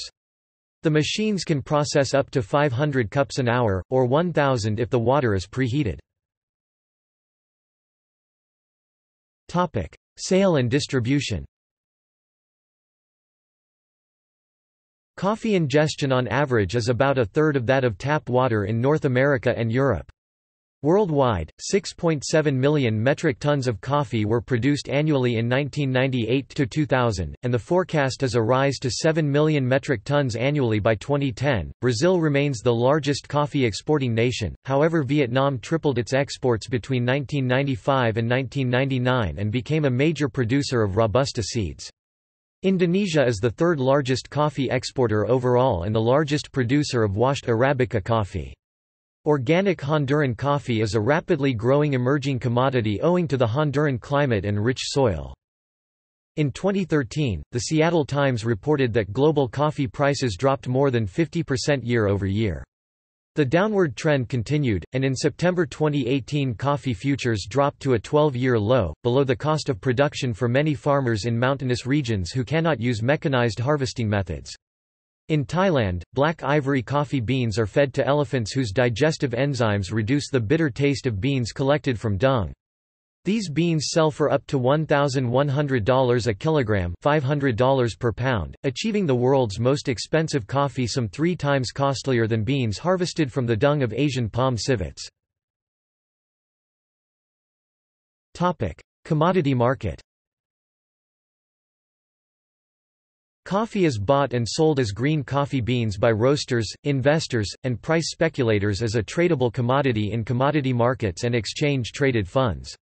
The machines can process up to five hundred cups an hour, or one thousand if the water is preheated. Topic: Sale and distribution. Coffee ingestion on average is about a third of that of tap water in North America and Europe. Worldwide, six point seven million metric tons of coffee were produced annually in nineteen ninety-eight to two thousand, and the forecast is a rise to seven million metric tons annually by twenty ten. Brazil remains the largest coffee exporting nation, however, Vietnam tripled its exports between nineteen ninety-five and nineteen ninety-nine and became a major producer of Robusta seeds. Indonesia is the third largest coffee exporter overall and the largest producer of washed Arabica coffee. Organic Honduran coffee is a rapidly growing emerging commodity owing to the Honduran climate and rich soil. In twenty thirteen, the Seattle Times reported that global coffee prices dropped more than fifty percent year over year. The downward trend continued, and in September twenty eighteen coffee futures dropped to a twelve-year low, below the cost of production for many farmers in mountainous regions who cannot use mechanized harvesting methods. In Thailand, black ivory coffee beans are fed to elephants whose digestive enzymes reduce the bitter taste of beans collected from dung. These beans sell for up to one thousand one hundred dollars a kilogram, five hundred dollars per pound, achieving the world's most expensive coffee, some three times costlier than beans harvested from the dung of Asian palm civets. Topic: Commodity market. Coffee is bought and sold as green coffee beans by roasters, investors, and price speculators as a tradable commodity in commodity markets and exchange-traded funds.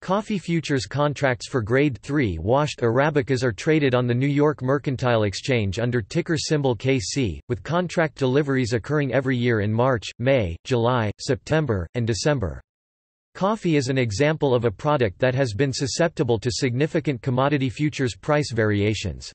Coffee futures contracts for Grade three washed Arabicas are traded on the New York Mercantile Exchange under ticker symbol K C, with contract deliveries occurring every year in March, May, July, September, and December. Coffee is an example of a product that has been susceptible to significant commodity futures price variations.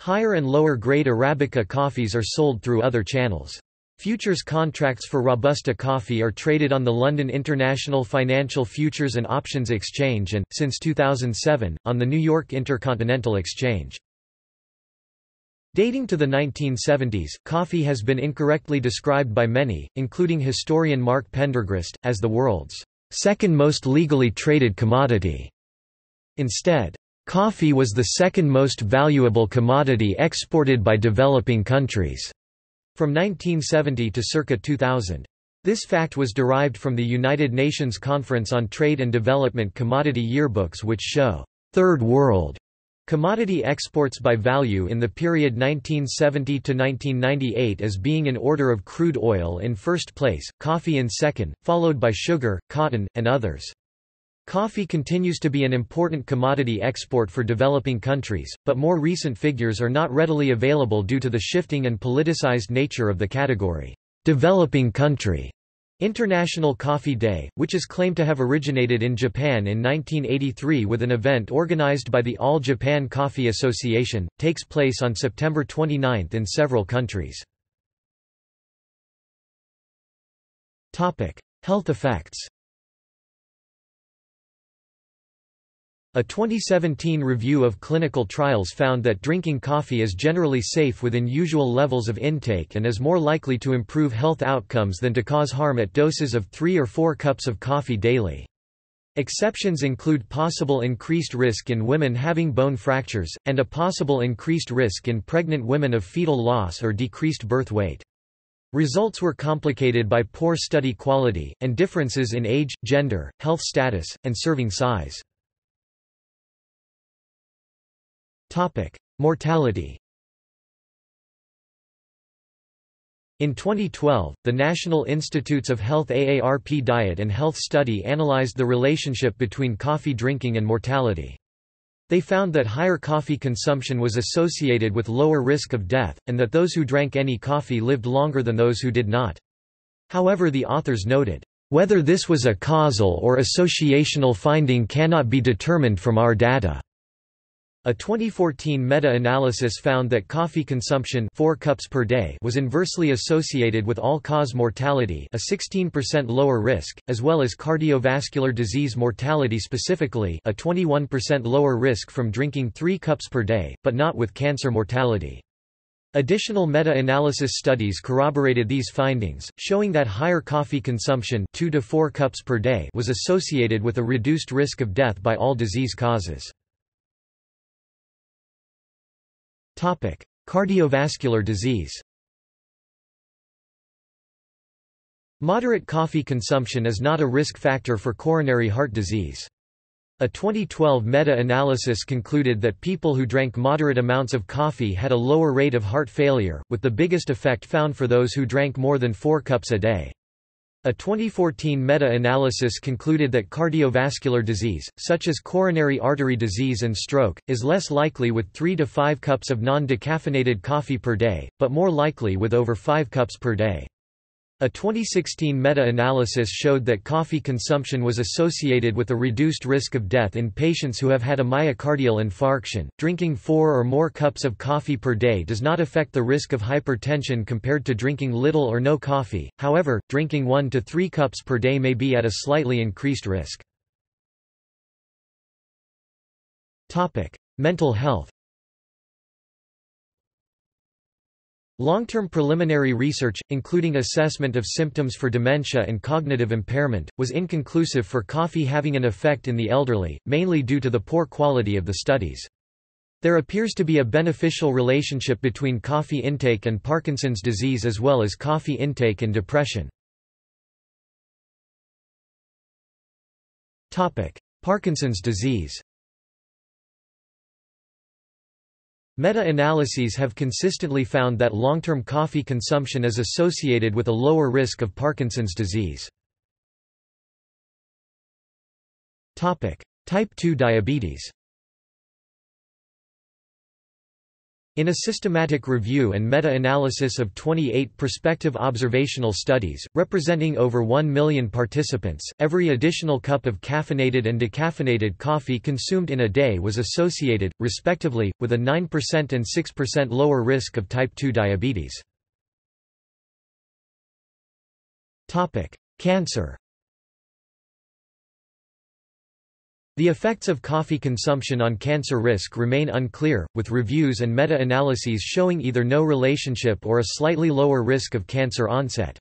Higher and lower grade Arabica coffees are sold through other channels. Futures contracts for Robusta coffee are traded on the London International Financial Futures and Options Exchange and, since two thousand seven, on the New York Intercontinental Exchange. Dating to the nineteen seventies, coffee has been incorrectly described by many, including historian Mark Pendergrast, as the world's second most legally traded commodity. Instead, coffee was the second most valuable commodity exported by developing countries, from nineteen seventy to circa two thousand. This fact was derived from the United Nations Conference on Trade and Development commodity yearbooks, which show Third World commodity exports by value in the period nineteen seventy to nineteen ninety-eight as being in order of crude oil in first place, coffee in second, followed by sugar, cotton, and others. Coffee continues to be an important commodity export for developing countries, but more recent figures are not readily available due to the shifting and politicized nature of the category. Developing Country International Coffee Day, which is claimed to have originated in Japan in nineteen eighty-three with an event organized by the All Japan Coffee Association, takes place on September twenty-ninth in several countries. Topic: Health effects. A twenty seventeen review of clinical trials found that drinking coffee is generally safe within usual levels of intake and is more likely to improve health outcomes than to cause harm at doses of three or four cups of coffee daily. Exceptions include possible increased risk in women having bone fractures, and a possible increased risk in pregnant women of fetal loss or decreased birth weight. Results were complicated by poor study quality, and differences in age, gender, health status, and serving size. Topic: Mortality. In twenty twelve, the National Institutes of Health A A R P Diet and Health Study analyzed the relationship between coffee drinking and mortality. They found that higher coffee consumption was associated with lower risk of death, and that those who drank any coffee lived longer than those who did not. However, the authors noted, "Whether this was a causal or associational finding cannot be determined from our data." A twenty fourteen meta-analysis found that coffee consumption four cups per day was inversely associated with all-cause mortality, a sixteen percent lower risk, as well as cardiovascular disease mortality specifically, a twenty-one percent lower risk from drinking three cups per day, but not with cancer mortality. Additional meta-analysis studies corroborated these findings, showing that higher coffee consumption two to four cups per day was associated with a reduced risk of death by all disease causes. Topic: Cardiovascular disease. Moderate coffee consumption is not a risk factor for coronary heart disease. A twenty twelve meta-analysis concluded that people who drank moderate amounts of coffee had a lower rate of heart failure, with the biggest effect found for those who drank more than four cups a day. A twenty fourteen meta-analysis concluded that cardiovascular disease, such as coronary artery disease and stroke, is less likely with three to five cups of non-decaffeinated coffee per day, but more likely with over five cups per day. A twenty sixteen meta-analysis showed that coffee consumption was associated with a reduced risk of death in patients who have had a myocardial infarction. Drinking four or more cups of coffee per day does not affect the risk of hypertension compared to drinking little or no coffee. However, drinking one to three cups per day may be at a slightly increased risk. Topic: Mental health. Long-term preliminary research, including assessment of symptoms for dementia and cognitive impairment, was inconclusive for coffee having an effect in the elderly, mainly due to the poor quality of the studies. There appears to be a beneficial relationship between coffee intake and Parkinson's disease as well as coffee intake and depression. Topic: Parkinson's disease. Meta-analyses have consistently found that long-term coffee consumption is associated with a lower risk of Parkinson's disease. Topic: Type two diabetes. In a systematic review and meta-analysis of twenty-eight prospective observational studies, representing over one million participants, every additional cup of caffeinated and decaffeinated coffee consumed in a day was associated, respectively, with a nine percent and six percent lower risk of type two diabetes. Topic: Cancer. The effects of coffee consumption on cancer risk remain unclear, with reviews and meta-analyses showing either no relationship or a slightly lower risk of cancer onset.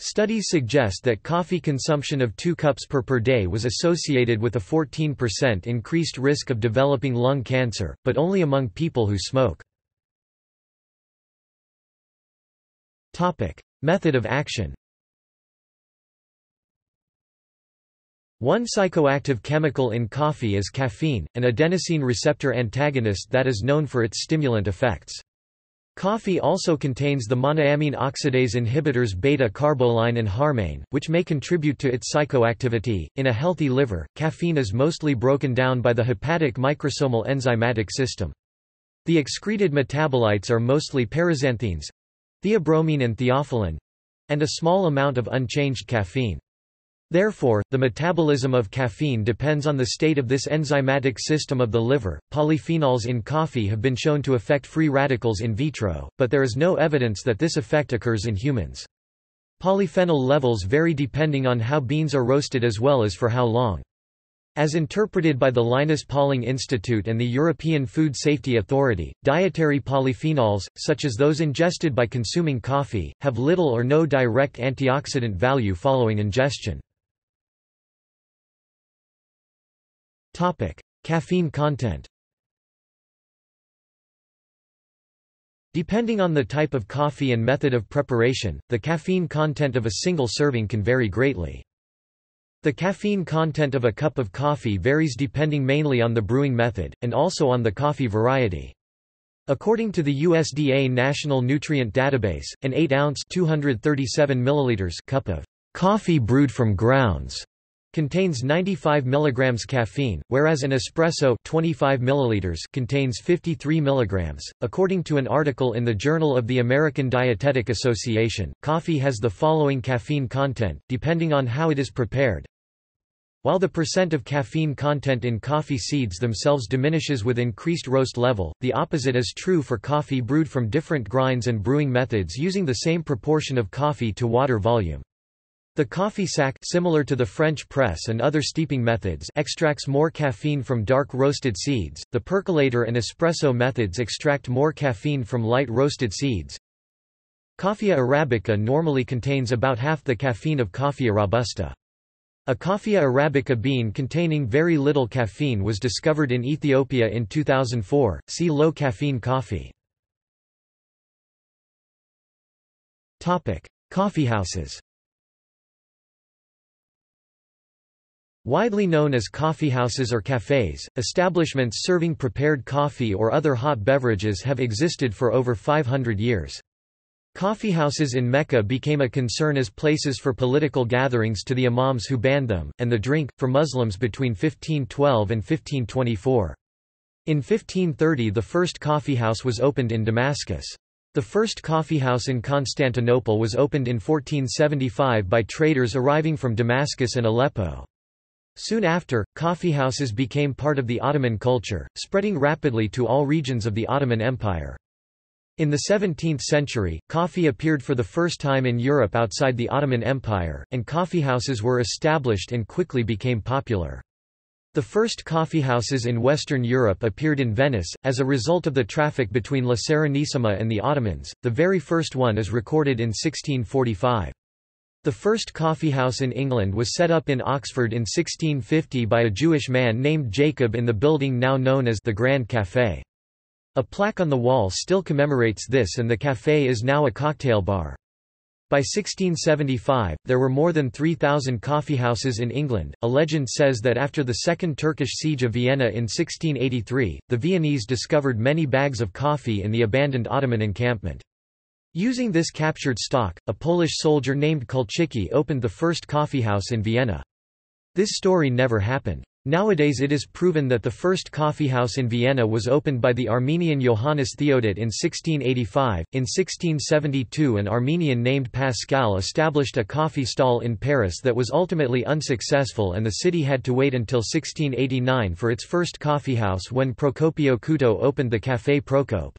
Studies suggest that coffee consumption of two cups per per day was associated with a fourteen percent increased risk of developing lung cancer, but only among people who smoke. Topic: Method of action. One psychoactive chemical in coffee is caffeine, an adenosine receptor antagonist that is known for its stimulant effects. Coffee also contains the monoamine oxidase inhibitors beta-carboline and harmane, which may contribute to its psychoactivity. In a healthy liver, caffeine is mostly broken down by the hepatic microsomal enzymatic system. The excreted metabolites are mostly paraxanthines, theobromine and theophylline, and a small amount of unchanged caffeine. Therefore, the metabolism of caffeine depends on the state of this enzymatic system of the liver. Polyphenols in coffee have been shown to affect free radicals in vitro, but there is no evidence that this effect occurs in humans. Polyphenol levels vary depending on how beans are roasted as well as for how long. As interpreted by the Linus Pauling Institute and the European Food Safety Authority, dietary polyphenols, such as those ingested by consuming coffee, have little or no direct antioxidant value following ingestion. Topic: Caffeine content. Depending on the type of coffee and method of preparation, the caffeine content of a single serving can vary greatly. The caffeine content of a cup of coffee varies depending mainly on the brewing method, and also on the coffee variety. According to the U S D A National Nutrient Database, an eight ounce (two hundred thirty-seven milliliters) cup of coffee brewed from grounds contains ninety-five milligrams caffeine, whereas an espresso twenty-five milliliters contains fifty-three milligrams. According to an article in the Journal of the American Dietetic Association, coffee has the following caffeine content, depending on how it is prepared. While the percent of caffeine content in coffee seeds themselves diminishes with increased roast level, the opposite is true for coffee brewed from different grinds and brewing methods using the same proportion of coffee to water volume. The coffee sack, similar to the French press and other steeping methods, extracts more caffeine from dark roasted seeds, the percolator and espresso methods extract more caffeine from light roasted seeds. Coffea arabica normally contains about half the caffeine of Coffea robusta. A Coffea arabica bean containing very little caffeine was discovered in Ethiopia in two thousand four, see low-caffeine coffee. Coffeehouses. Widely known as coffeehouses or cafés, establishments serving prepared coffee or other hot beverages have existed for over five hundred years. Coffeehouses in Mecca became a concern as places for political gatherings to the imams who banned them, and the drink, for Muslims between fifteen twelve and fifteen twenty-four. In fifteen thirty the first coffeehouse was opened in Damascus. The first coffeehouse in Constantinople was opened in fourteen seventy-five by traders arriving from Damascus and Aleppo. Soon after, coffeehouses became part of the Ottoman culture, spreading rapidly to all regions of the Ottoman Empire. In the seventeenth century, coffee appeared for the first time in Europe outside the Ottoman Empire, and coffeehouses were established and quickly became popular. The first coffeehouses in Western Europe appeared in Venice, as a result of the traffic between La Serenissima and the Ottomans. The very first one is recorded in sixteen forty-five. The first coffeehouse in England was set up in Oxford in sixteen fifty by a Jewish man named Jacob in the building now known as the Grand Café. A plaque on the wall still commemorates this, and the café is now a cocktail bar. By sixteen seventy-five, there were more than three thousand coffeehouses in England. A legend says that after the Second Turkish Siege of Vienna in sixteen eighty-three, the Viennese discovered many bags of coffee in the abandoned Ottoman encampment. Using this captured stock, a Polish soldier named Kulczycki opened the first coffeehouse in Vienna. This story never happened. Nowadays it is proven that the first coffeehouse in Vienna was opened by the Armenian Johannes Theodat in sixteen eighty-five. In sixteen seventy-two an Armenian named Pascal established a coffee stall in Paris that was ultimately unsuccessful, and the city had to wait until sixteen eighty-nine for its first coffeehouse when Procopio Couto opened the Café Procope.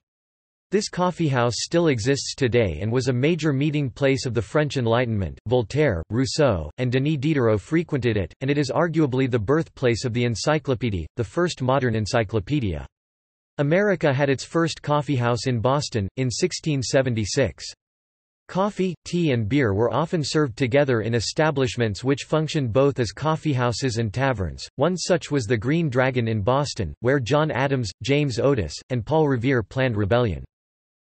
This coffeehouse still exists today and was a major meeting place of the French Enlightenment. Voltaire, Rousseau, and Denis Diderot frequented it, and it is arguably the birthplace of the encyclopédie, the first modern encyclopedia. America had its first coffeehouse in Boston, in sixteen seventy-six. Coffee, tea and beer were often served together in establishments which functioned both as coffeehouses and taverns. One such was the Green Dragon in Boston, where John Adams, James Otis, and Paul Revere planned rebellion.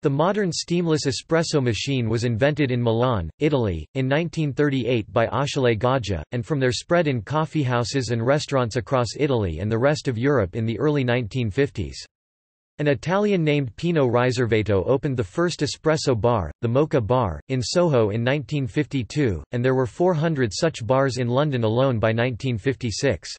The modern steamless espresso machine was invented in Milan, Italy, in nineteen thirty-eight by Achille Gaggia, and from there spread in coffeehouses and restaurants across Italy and the rest of Europe in the early nineteen fifties. An Italian named Pino Riservato opened the first espresso bar, the Mocha Bar, in Soho in nineteen fifty-two, and there were four hundred such bars in London alone by nineteen fifty-six.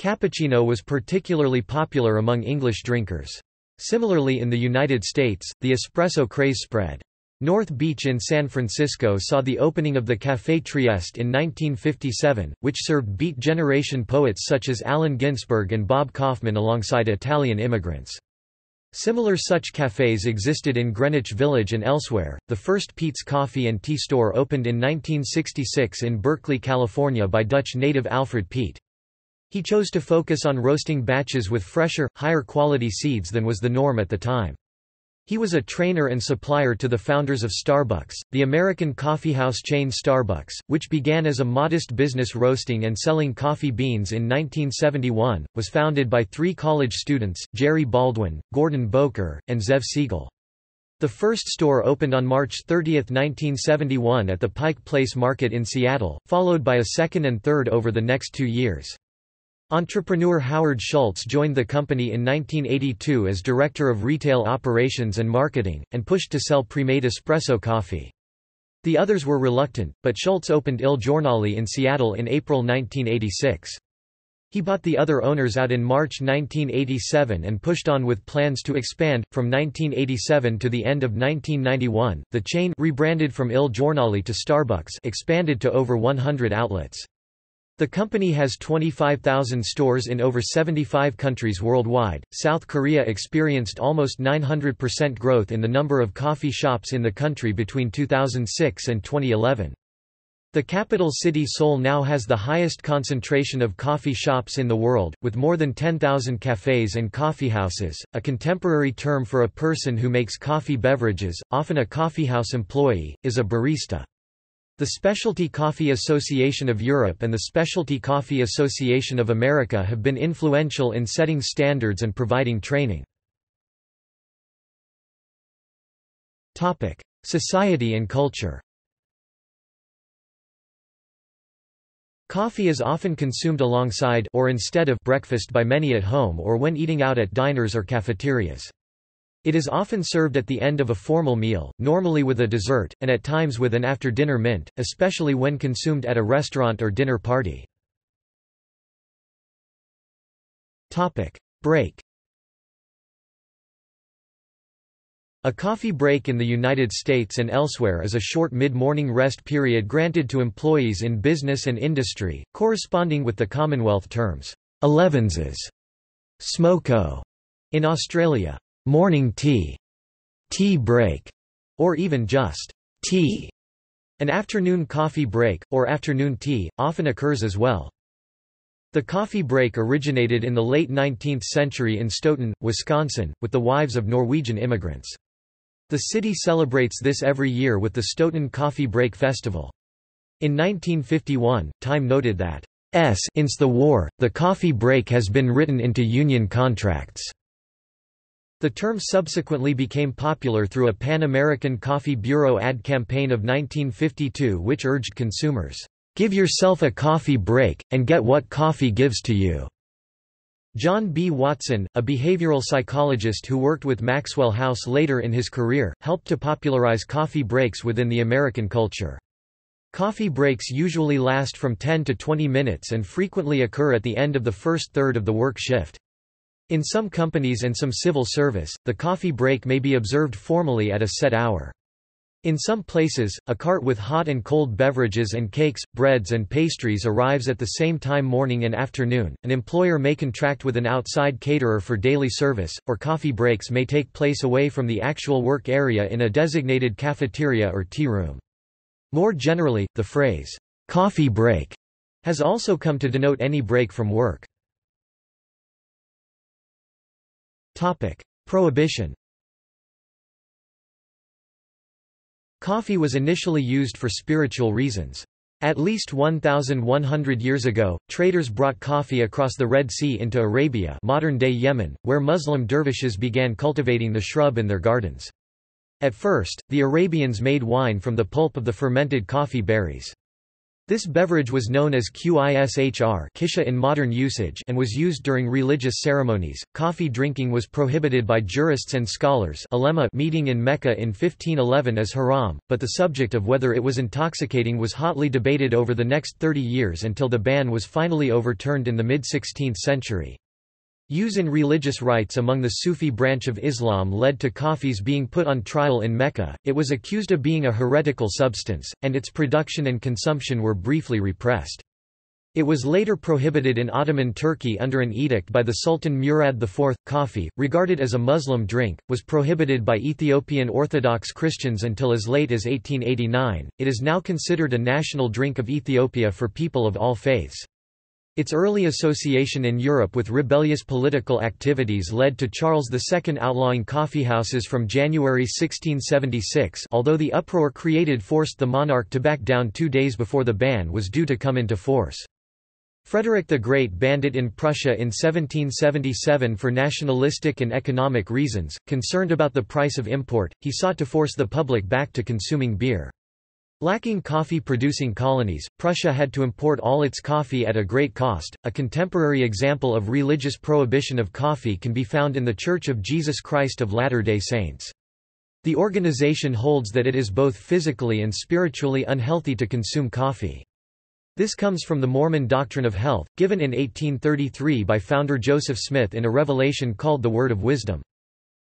Cappuccino was particularly popular among English drinkers. Similarly in the United States, the espresso craze spread. North Beach in San Francisco saw the opening of the Café Trieste in nineteen fifty-seven, which served Beat Generation poets such as Allen Ginsberg and Bob Kaufman alongside Italian immigrants. Similar such cafés existed in Greenwich Village and elsewhere. The first Peet's Coffee and Tea Store opened in nineteen sixty-six in Berkeley, California by Dutch native Alfred Peet. He chose to focus on roasting batches with fresher, higher-quality seeds than was the norm at the time. He was a trainer and supplier to the founders of Starbucks, the American coffeehouse chain Starbucks, which began as a modest business roasting and selling coffee beans in nineteen seventy-one, was founded by three college students, Jerry Baldwin, Gordon Boker, and Zev Siegel. The first store opened on March thirtieth nineteen seventy-one at the Pike Place Market in Seattle, followed by a second and third over the next two years. Entrepreneur Howard Schultz joined the company in nineteen eighty-two as director of retail operations and marketing, and pushed to sell pre-made espresso coffee. The others were reluctant, but Schultz opened Il Giornale in Seattle in April nineteen eighty-six. He bought the other owners out in March nineteen eighty-seven and pushed on with plans to expand. From nineteen eighty-seven to the end of nineteen ninety-one, the chain, rebranded from Il Giornale to Starbucks, expanded to over one hundred outlets. The company has twenty-five thousand stores in over seventy-five countries worldwide. South Korea experienced almost nine hundred percent growth in the number of coffee shops in the country between two thousand six and twenty eleven. The capital city Seoul now has the highest concentration of coffee shops in the world, with more than ten thousand cafes and coffeehouses, a contemporary term for a person who makes coffee beverages, often a coffeehouse employee, is a barista. The Specialty Coffee Association of Europe and the Specialty Coffee Association of America have been influential in setting standards and providing training. Topic: Society and culture. Coffee is often consumed alongside or instead of breakfast by many at home or when eating out at diners or cafeterias. It is often served at the end of a formal meal, normally with a dessert, and at times with an after-dinner mint, especially when consumed at a restaurant or dinner party. Topic: Break. A coffee break in the United States and elsewhere is a short mid-morning rest period granted to employees in business and industry, corresponding with the Commonwealth terms elevenses, smoko in Australia, morning tea, tea break, or even just tea. An afternoon coffee break, or afternoon tea, often occurs as well. The coffee break originated in the late nineteenth century in Stoughton, Wisconsin, with the wives of Norwegian immigrants. The city celebrates this every year with the Stoughton Coffee Break Festival. In nineteen fifty-one, Time noted that, "Since the war, the coffee break has been written into union contracts." The term subsequently became popular through a Pan-American Coffee Bureau ad campaign of nineteen fifty-two which urged consumers, "Give yourself a coffee break, and get what coffee gives to you." John B. Watson, a behavioral psychologist who worked with Maxwell House later in his career, helped to popularize coffee breaks within the American culture. Coffee breaks usually last from ten to twenty minutes and frequently occur at the end of the first third of the work shift. In some companies and some civil service, the coffee break may be observed formally at a set hour. In some places, a cart with hot and cold beverages and cakes, breads and pastries arrives at the same time morning and afternoon. An employer may contract with an outside caterer for daily service, or coffee breaks may take place away from the actual work area in a designated cafeteria or tea room. More generally, the phrase, "coffee break," has also come to denote any break from work. Topic: Prohibition. Coffee was initially used for spiritual reasons. At least one thousand one hundred years ago, traders brought coffee across the Red Sea into Arabia, modern-day Yemen, where Muslim dervishes began cultivating the shrub in their gardens. At first, the Arabians made wine from the pulp of the fermented coffee berries. This beverage was known as Qishr, kisha in modern usage, and was used during religious ceremonies. Coffee drinking was prohibited by jurists and scholars. Ulema meeting in Mecca in fifteen eleven as haram, but the subject of whether it was intoxicating was hotly debated over the next thirty years until the ban was finally overturned in the mid-sixteenth century. Use in religious rites among the Sufi branch of Islam led to coffee's being put on trial in Mecca. It was accused of being a heretical substance, and its production and consumption were briefly repressed. It was later prohibited in Ottoman Turkey under an edict by the Sultan Murad the fourth. Coffee, regarded as a Muslim drink, was prohibited by Ethiopian Orthodox Christians until as late as eighteen eighty-nine. It is now considered a national drink of Ethiopia for people of all faiths. Its early association in Europe with rebellious political activities led to Charles the second outlawing coffeehouses from January sixteen seventy-six, although the uproar created forced the monarch to back down two days before the ban was due to come into force. Frederick the Great banned it in Prussia in seventeen seventy-seven for nationalistic and economic reasons. Concerned about the price of import, he sought to force the public back to consuming beer. Lacking coffee-producing colonies, Prussia had to import all its coffee at a great cost. A contemporary example of religious prohibition of coffee can be found in The Church of Jesus Christ of Latter-day Saints. The organization holds that it is both physically and spiritually unhealthy to consume coffee. This comes from the Mormon doctrine of health, given in eighteen thirty-three by founder Joseph Smith in a revelation called the Word of Wisdom.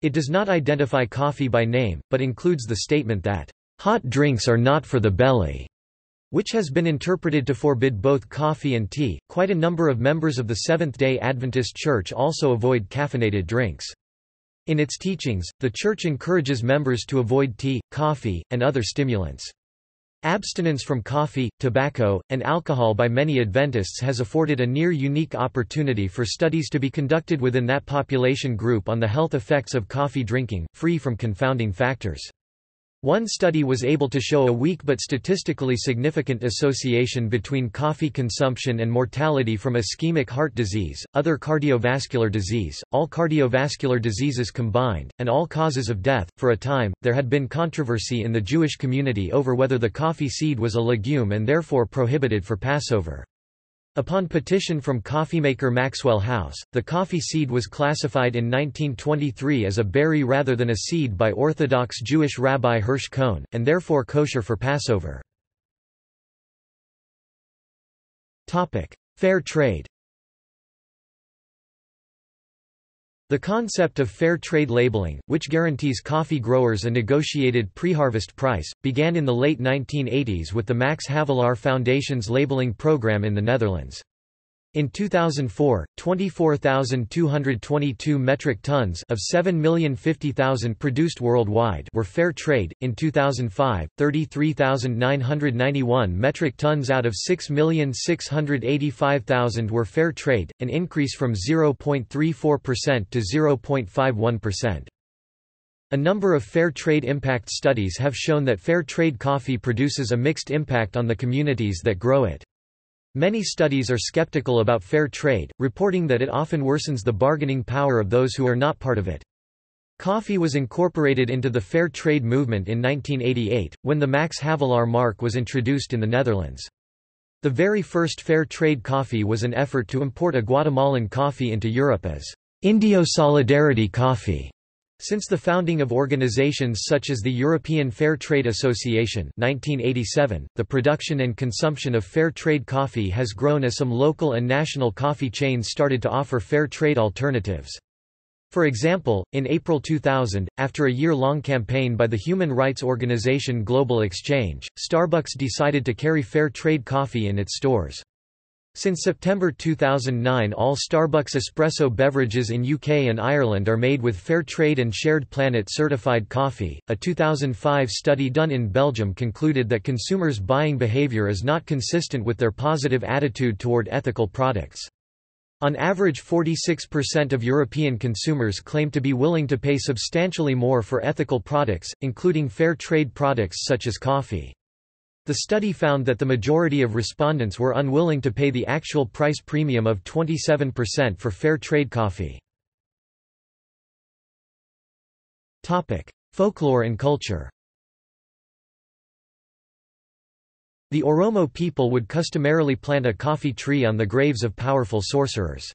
It does not identify coffee by name, but includes the statement that hot drinks are not for the belly, which has been interpreted to forbid both coffee and tea. Quite a number of members of the Seventh-day Adventist Church also avoid caffeinated drinks. In its teachings, the Church encourages members to avoid tea, coffee, and other stimulants. Abstinence from coffee, tobacco, and alcohol by many Adventists has afforded a near-unique opportunity for studies to be conducted within that population group on the health effects of coffee drinking, free from confounding factors. One study was able to show a weak but statistically significant association between coffee consumption and mortality from ischemic heart disease, other cardiovascular disease, all cardiovascular diseases combined, and all causes of death. For a time, there had been controversy in the Jewish community over whether the coffee seed was a legume and therefore prohibited for Passover. Upon petition from coffeemaker Maxwell House, the coffee seed was classified in nineteen twenty-three as a berry rather than a seed by Orthodox Jewish Rabbi Hirsch Cohn, and therefore kosher for Passover. Fair trade. The concept of fair trade labeling, which guarantees coffee growers a negotiated pre-harvest price, began in the late nineteen eighties with the Max Havelaar Foundation's labeling program in the Netherlands. In two thousand four, twenty-four thousand two hundred twenty-two metric tons of seven million fifty thousand produced worldwide were fair trade. In two thousand five, thirty-three thousand nine hundred ninety-one metric tons out of six million six hundred eighty-five thousand were fair trade, an increase from zero point three four percent to zero point five one percent. A number of fair trade impact studies have shown that fair trade coffee produces a mixed impact on the communities that grow it. Many studies are skeptical about fair trade, reporting that it often worsens the bargaining power of those who are not part of it. Coffee was incorporated into the fair trade movement in nineteen eighty-eight, when the Max Havelaar mark was introduced in the Netherlands. The very first fair trade coffee was an effort to import a Guatemalan coffee into Europe as Indio Solidarity Coffee. Since the founding of organizations such as the European Fair Trade Association nineteen eighty-seven, the production and consumption of fair trade coffee has grown as some local and national coffee chains started to offer fair trade alternatives. For example, in April two thousand, after a year-long campaign by the human rights organization Global Exchange, Starbucks decided to carry fair trade coffee in its stores. Since September two thousand nine, all Starbucks espresso beverages in U K and Ireland are made with Fair Trade and Shared Planet certified coffee. A two thousand five study done in Belgium concluded that consumers' buying behaviour is not consistent with their positive attitude toward ethical products. On average, forty-six percent of European consumers claim to be willing to pay substantially more for ethical products, including fair trade products such as coffee. The study found that the majority of respondents were unwilling to pay the actual price premium of twenty-seven percent for fair trade coffee. Topic: Folklore and culture. The Oromo people would customarily plant a coffee tree on the graves of powerful sorcerers.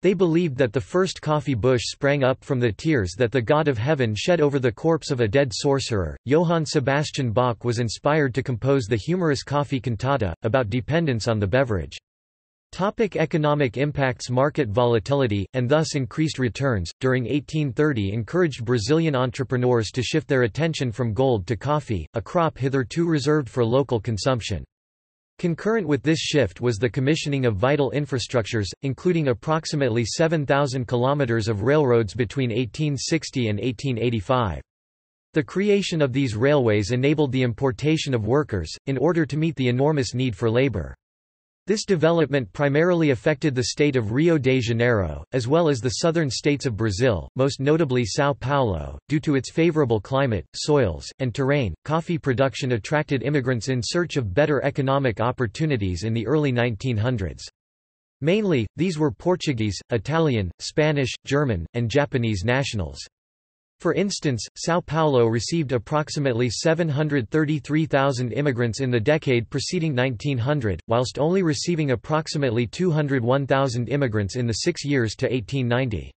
They believed that the first coffee bush sprang up from the tears that the god of heaven shed over the corpse of a dead sorcerer. Johann Sebastian Bach was inspired to compose the humorous coffee cantata, about dependence on the beverage. Topic: economic impacts. Market volatility, and thus increased returns, during eighteen thirty encouraged Brazilian entrepreneurs to shift their attention from gold to coffee, a crop hitherto reserved for local consumption. Concurrent with this shift was the commissioning of vital infrastructures, including approximately seven thousand kilometers of railroads between eighteen sixty and eighteen eighty-five. The creation of these railways enabled the importation of workers, in order to meet the enormous need for labor. This development primarily affected the state of Rio de Janeiro, as well as the southern states of Brazil, most notably São Paulo. Due to its favorable climate, soils, and terrain, coffee production attracted immigrants in search of better economic opportunities in the early nineteen hundreds. Mainly, these were Portuguese, Italian, Spanish, German, and Japanese nationals. For instance, São Paulo received approximately seven hundred thirty-three thousand immigrants in the decade preceding nineteen hundred, whilst only receiving approximately two hundred one thousand immigrants in the six years to eighteen ninety.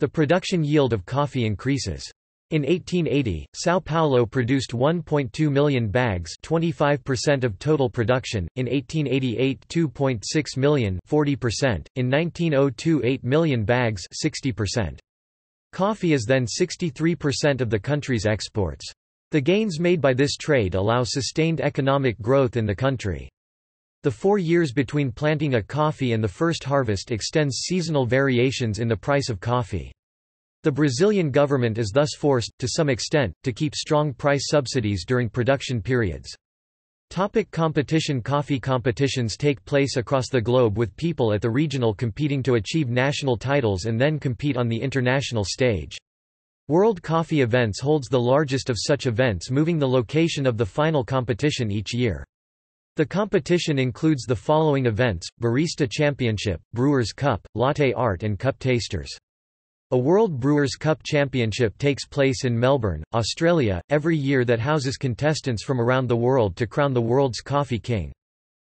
The production yield of coffee increases. In eighteen eighty, São Paulo produced one point two million bags, twenty-five percent of total production. In eighteen eighty-eight, two point six million, forty percent. In nineteen oh two, eight million bags, sixty percent. Coffee is then sixty-three percent of the country's exports. The gains made by this trade allow sustained economic growth in the country. The four years between planting a coffee and the first harvest extends seasonal variations in the price of coffee. The Brazilian government is thus forced, to some extent, to keep strong price subsidies during production periods. Topic competition. Coffee competitions take place across the globe with people at the regional competing to achieve national titles and then compete on the international stage. World Coffee Events holds the largest of such events, moving the location of the final competition each year. The competition includes the following events: Barista Championship, Brewers Cup, Latte Art and Cup Tasters. A World Brewers Cup Championship takes place in Melbourne, Australia, every year that houses contestants from around the world to crown the world's coffee king.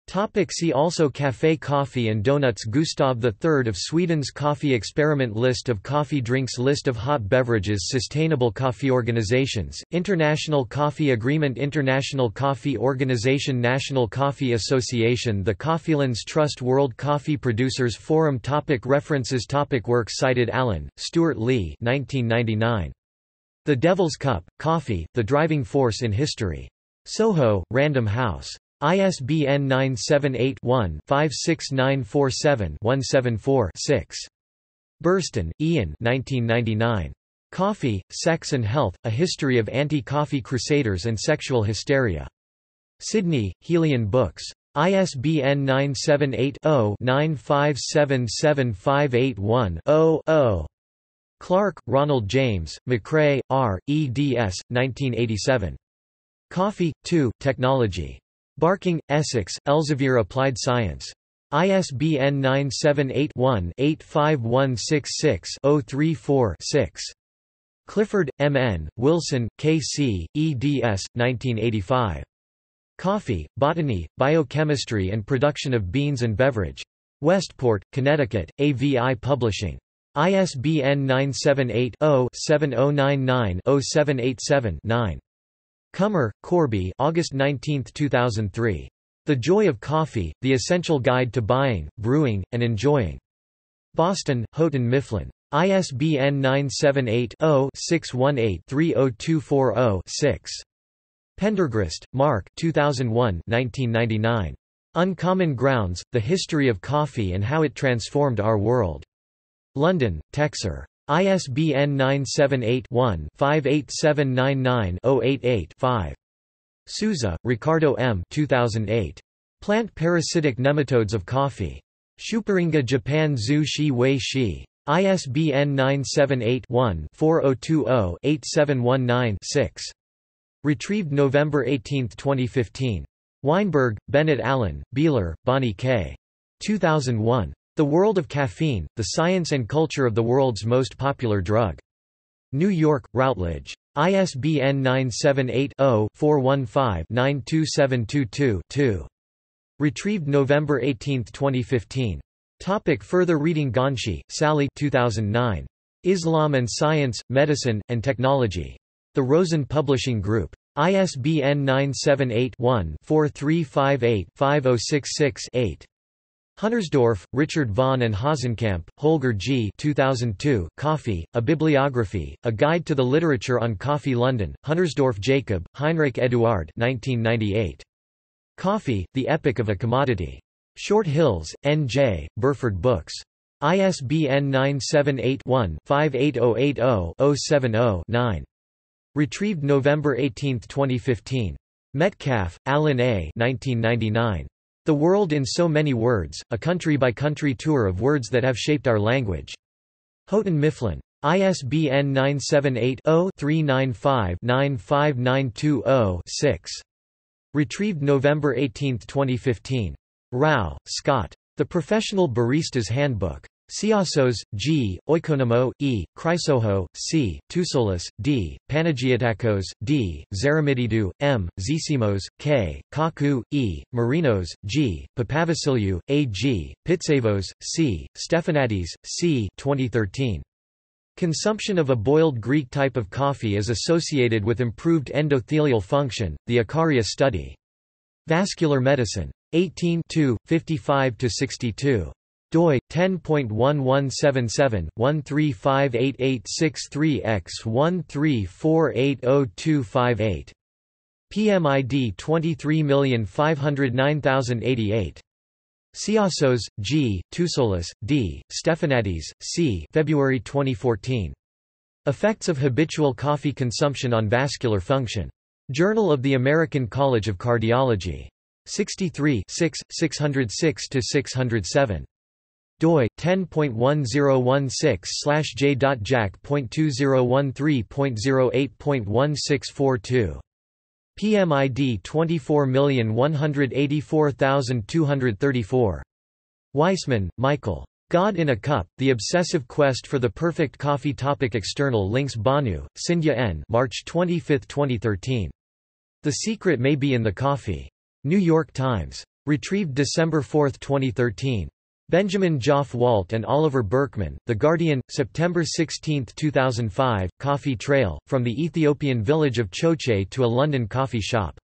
Topic see also: Café Coffee and Donuts, Gustav the third of Sweden's coffee experiment, list of coffee drinks, list of hot beverages, sustainable coffee organizations, International Coffee Agreement, International Coffee Organization, National Coffee Association, the Coffeelands Trust, World Coffee Producers Forum. Topic references. Topic works cited. Allen, Stuart Lee, nineteen ninety-nine. The Devil's Cup, Coffee, The Driving Force in History. Soho, Random House. I S B N nine seven eight, one, five six nine four seven, one seven four, six. Burston, Ian, nineteen ninety-nine. Coffee, Sex and Health, A History of Anti-Coffee Crusaders and Sexual Hysteria. Sydney, Helion Books. I S B N nine seven eight, zero, nine five seven seven five eight one, zero, zero. Clark, Ronald James, McRae, R, eds, nineteen eighty-seven. Coffee, two, Technology. Barking, Essex, Elsevier Applied Science. I S B N nine seven eight, one, eight five one six six, zero three four, six. Clifford, M. N., Wilson, K. C., eds, nineteen eighty-five. Coffee, Botany, Biochemistry and Production of Beans and Beverage. Westport, Connecticut, A V I Publishing. I S B N nine seven eight, zero, seven zero nine nine, zero seven eight seven, nine. Cummer, Corby, August nineteenth two thousand three. The Joy of Coffee, The Essential Guide to Buying, Brewing, and Enjoying. Boston, Houghton Mifflin. I S B N nine seven eight, zero, six one eight, three zero two four zero, six. Pendergrast, Mark, two thousand one, nineteen ninety-nine. Uncommon Grounds, The History of Coffee and How It Transformed Our World. London, Texer. I S B N nine seven eight, one, five eight seven nine nine, zero eight eight, five. Souza, Ricardo M. two thousand eight. Plant Parasitic Nematodes of Coffee. Shuparinga, Japan, Zushi Wei Shi. I S B N nine seven eight, one, four zero two zero, eight seven one nine, six. Retrieved November eighteenth twenty fifteen. Weinberg, Bennett Allen, Beeler, Bonnie K. two thousand one. The World of Caffeine, The Science and Culture of the World's Most Popular Drug. New York, Routledge. I S B N nine seven eight, zero, four one five, nine two seven two two, two. Retrieved November eighteenth twenty fifteen. Topic further reading. Ganshi, Sally, two thousand nine. Islam and Science, Medicine, and Technology. The Rosen Publishing Group. I S B N nine seven eight, one, four three five eight, five zero six six, eight. Huntersdorf, Richard von and Hasenkamp, Holger G. two thousand two, Coffee, A Bibliography, A Guide to the Literature on Coffee. London, Huntersdorf Jacob, Heinrich Eduard, nineteen ninety-eight. Coffee, The Epic of a Commodity. Short Hills, N J, Burford Books. I S B N nine seven eight, one, five eight zero eight zero, zero seven zero, nine. Retrieved November eighteenth twenty fifteen. Metcalf, Alan A. nineteen ninety-nine. The World in So Many Words, A Country-by-Country Tour of Words That Have Shaped Our Language. Houghton Mifflin. I S B N nine seven eight, zero, three nine five, nine five nine two zero, six. Retrieved November eighteenth twenty fifteen. Rao, Scott. The Professional Barista's Handbook. Siassos, G., Oikonomo, E., Chrysoho, C., Tusolis, D., Panagiatakos, D., Zaramididou, M., Zisimos, K., Kaku, E., Marinos, G., Papavasiliou, A. G., Pitsavos, C., Stefanadis, C. twenty thirteen. Consumption of a boiled Greek type of coffee is associated with improved endothelial function, the Icaria study. Vascular Medicine. eighteen, two, fifty-five to sixty-two. doi ten point one one seven seven, one three five eight eight six three x one three four eight zero two five eight. P M I D twenty-three million five hundred nine thousand eighty-eight. Siassos, G., Tusolis, D., Stefanadis, C. February twenty fourteen. Effects of Habitual Coffee Consumption on Vascular Function. Journal of the American College of Cardiology. sixty-three six, six oh six to six oh seven. doi ten point one oh one six slash j dot jack point two oh one three point oh eight point one six four two. P M I D twenty-four million one hundred eighty-four thousand two hundred thirty-four. Weissman, Michael. God in a Cup, The Obsessive Quest for the Perfect Coffee. Topic external links. Banu, Sindhya N. March twenty-fifth, twenty thirteen. The Secret May Be in the Coffee. New York Times. Retrieved December fourth, twenty thirteen. Benjamin Joff Walt and Oliver Berkman, The Guardian, September sixteenth, two thousand five, Coffee Trail, From the Ethiopian Village of Choche to a London Coffee Shop.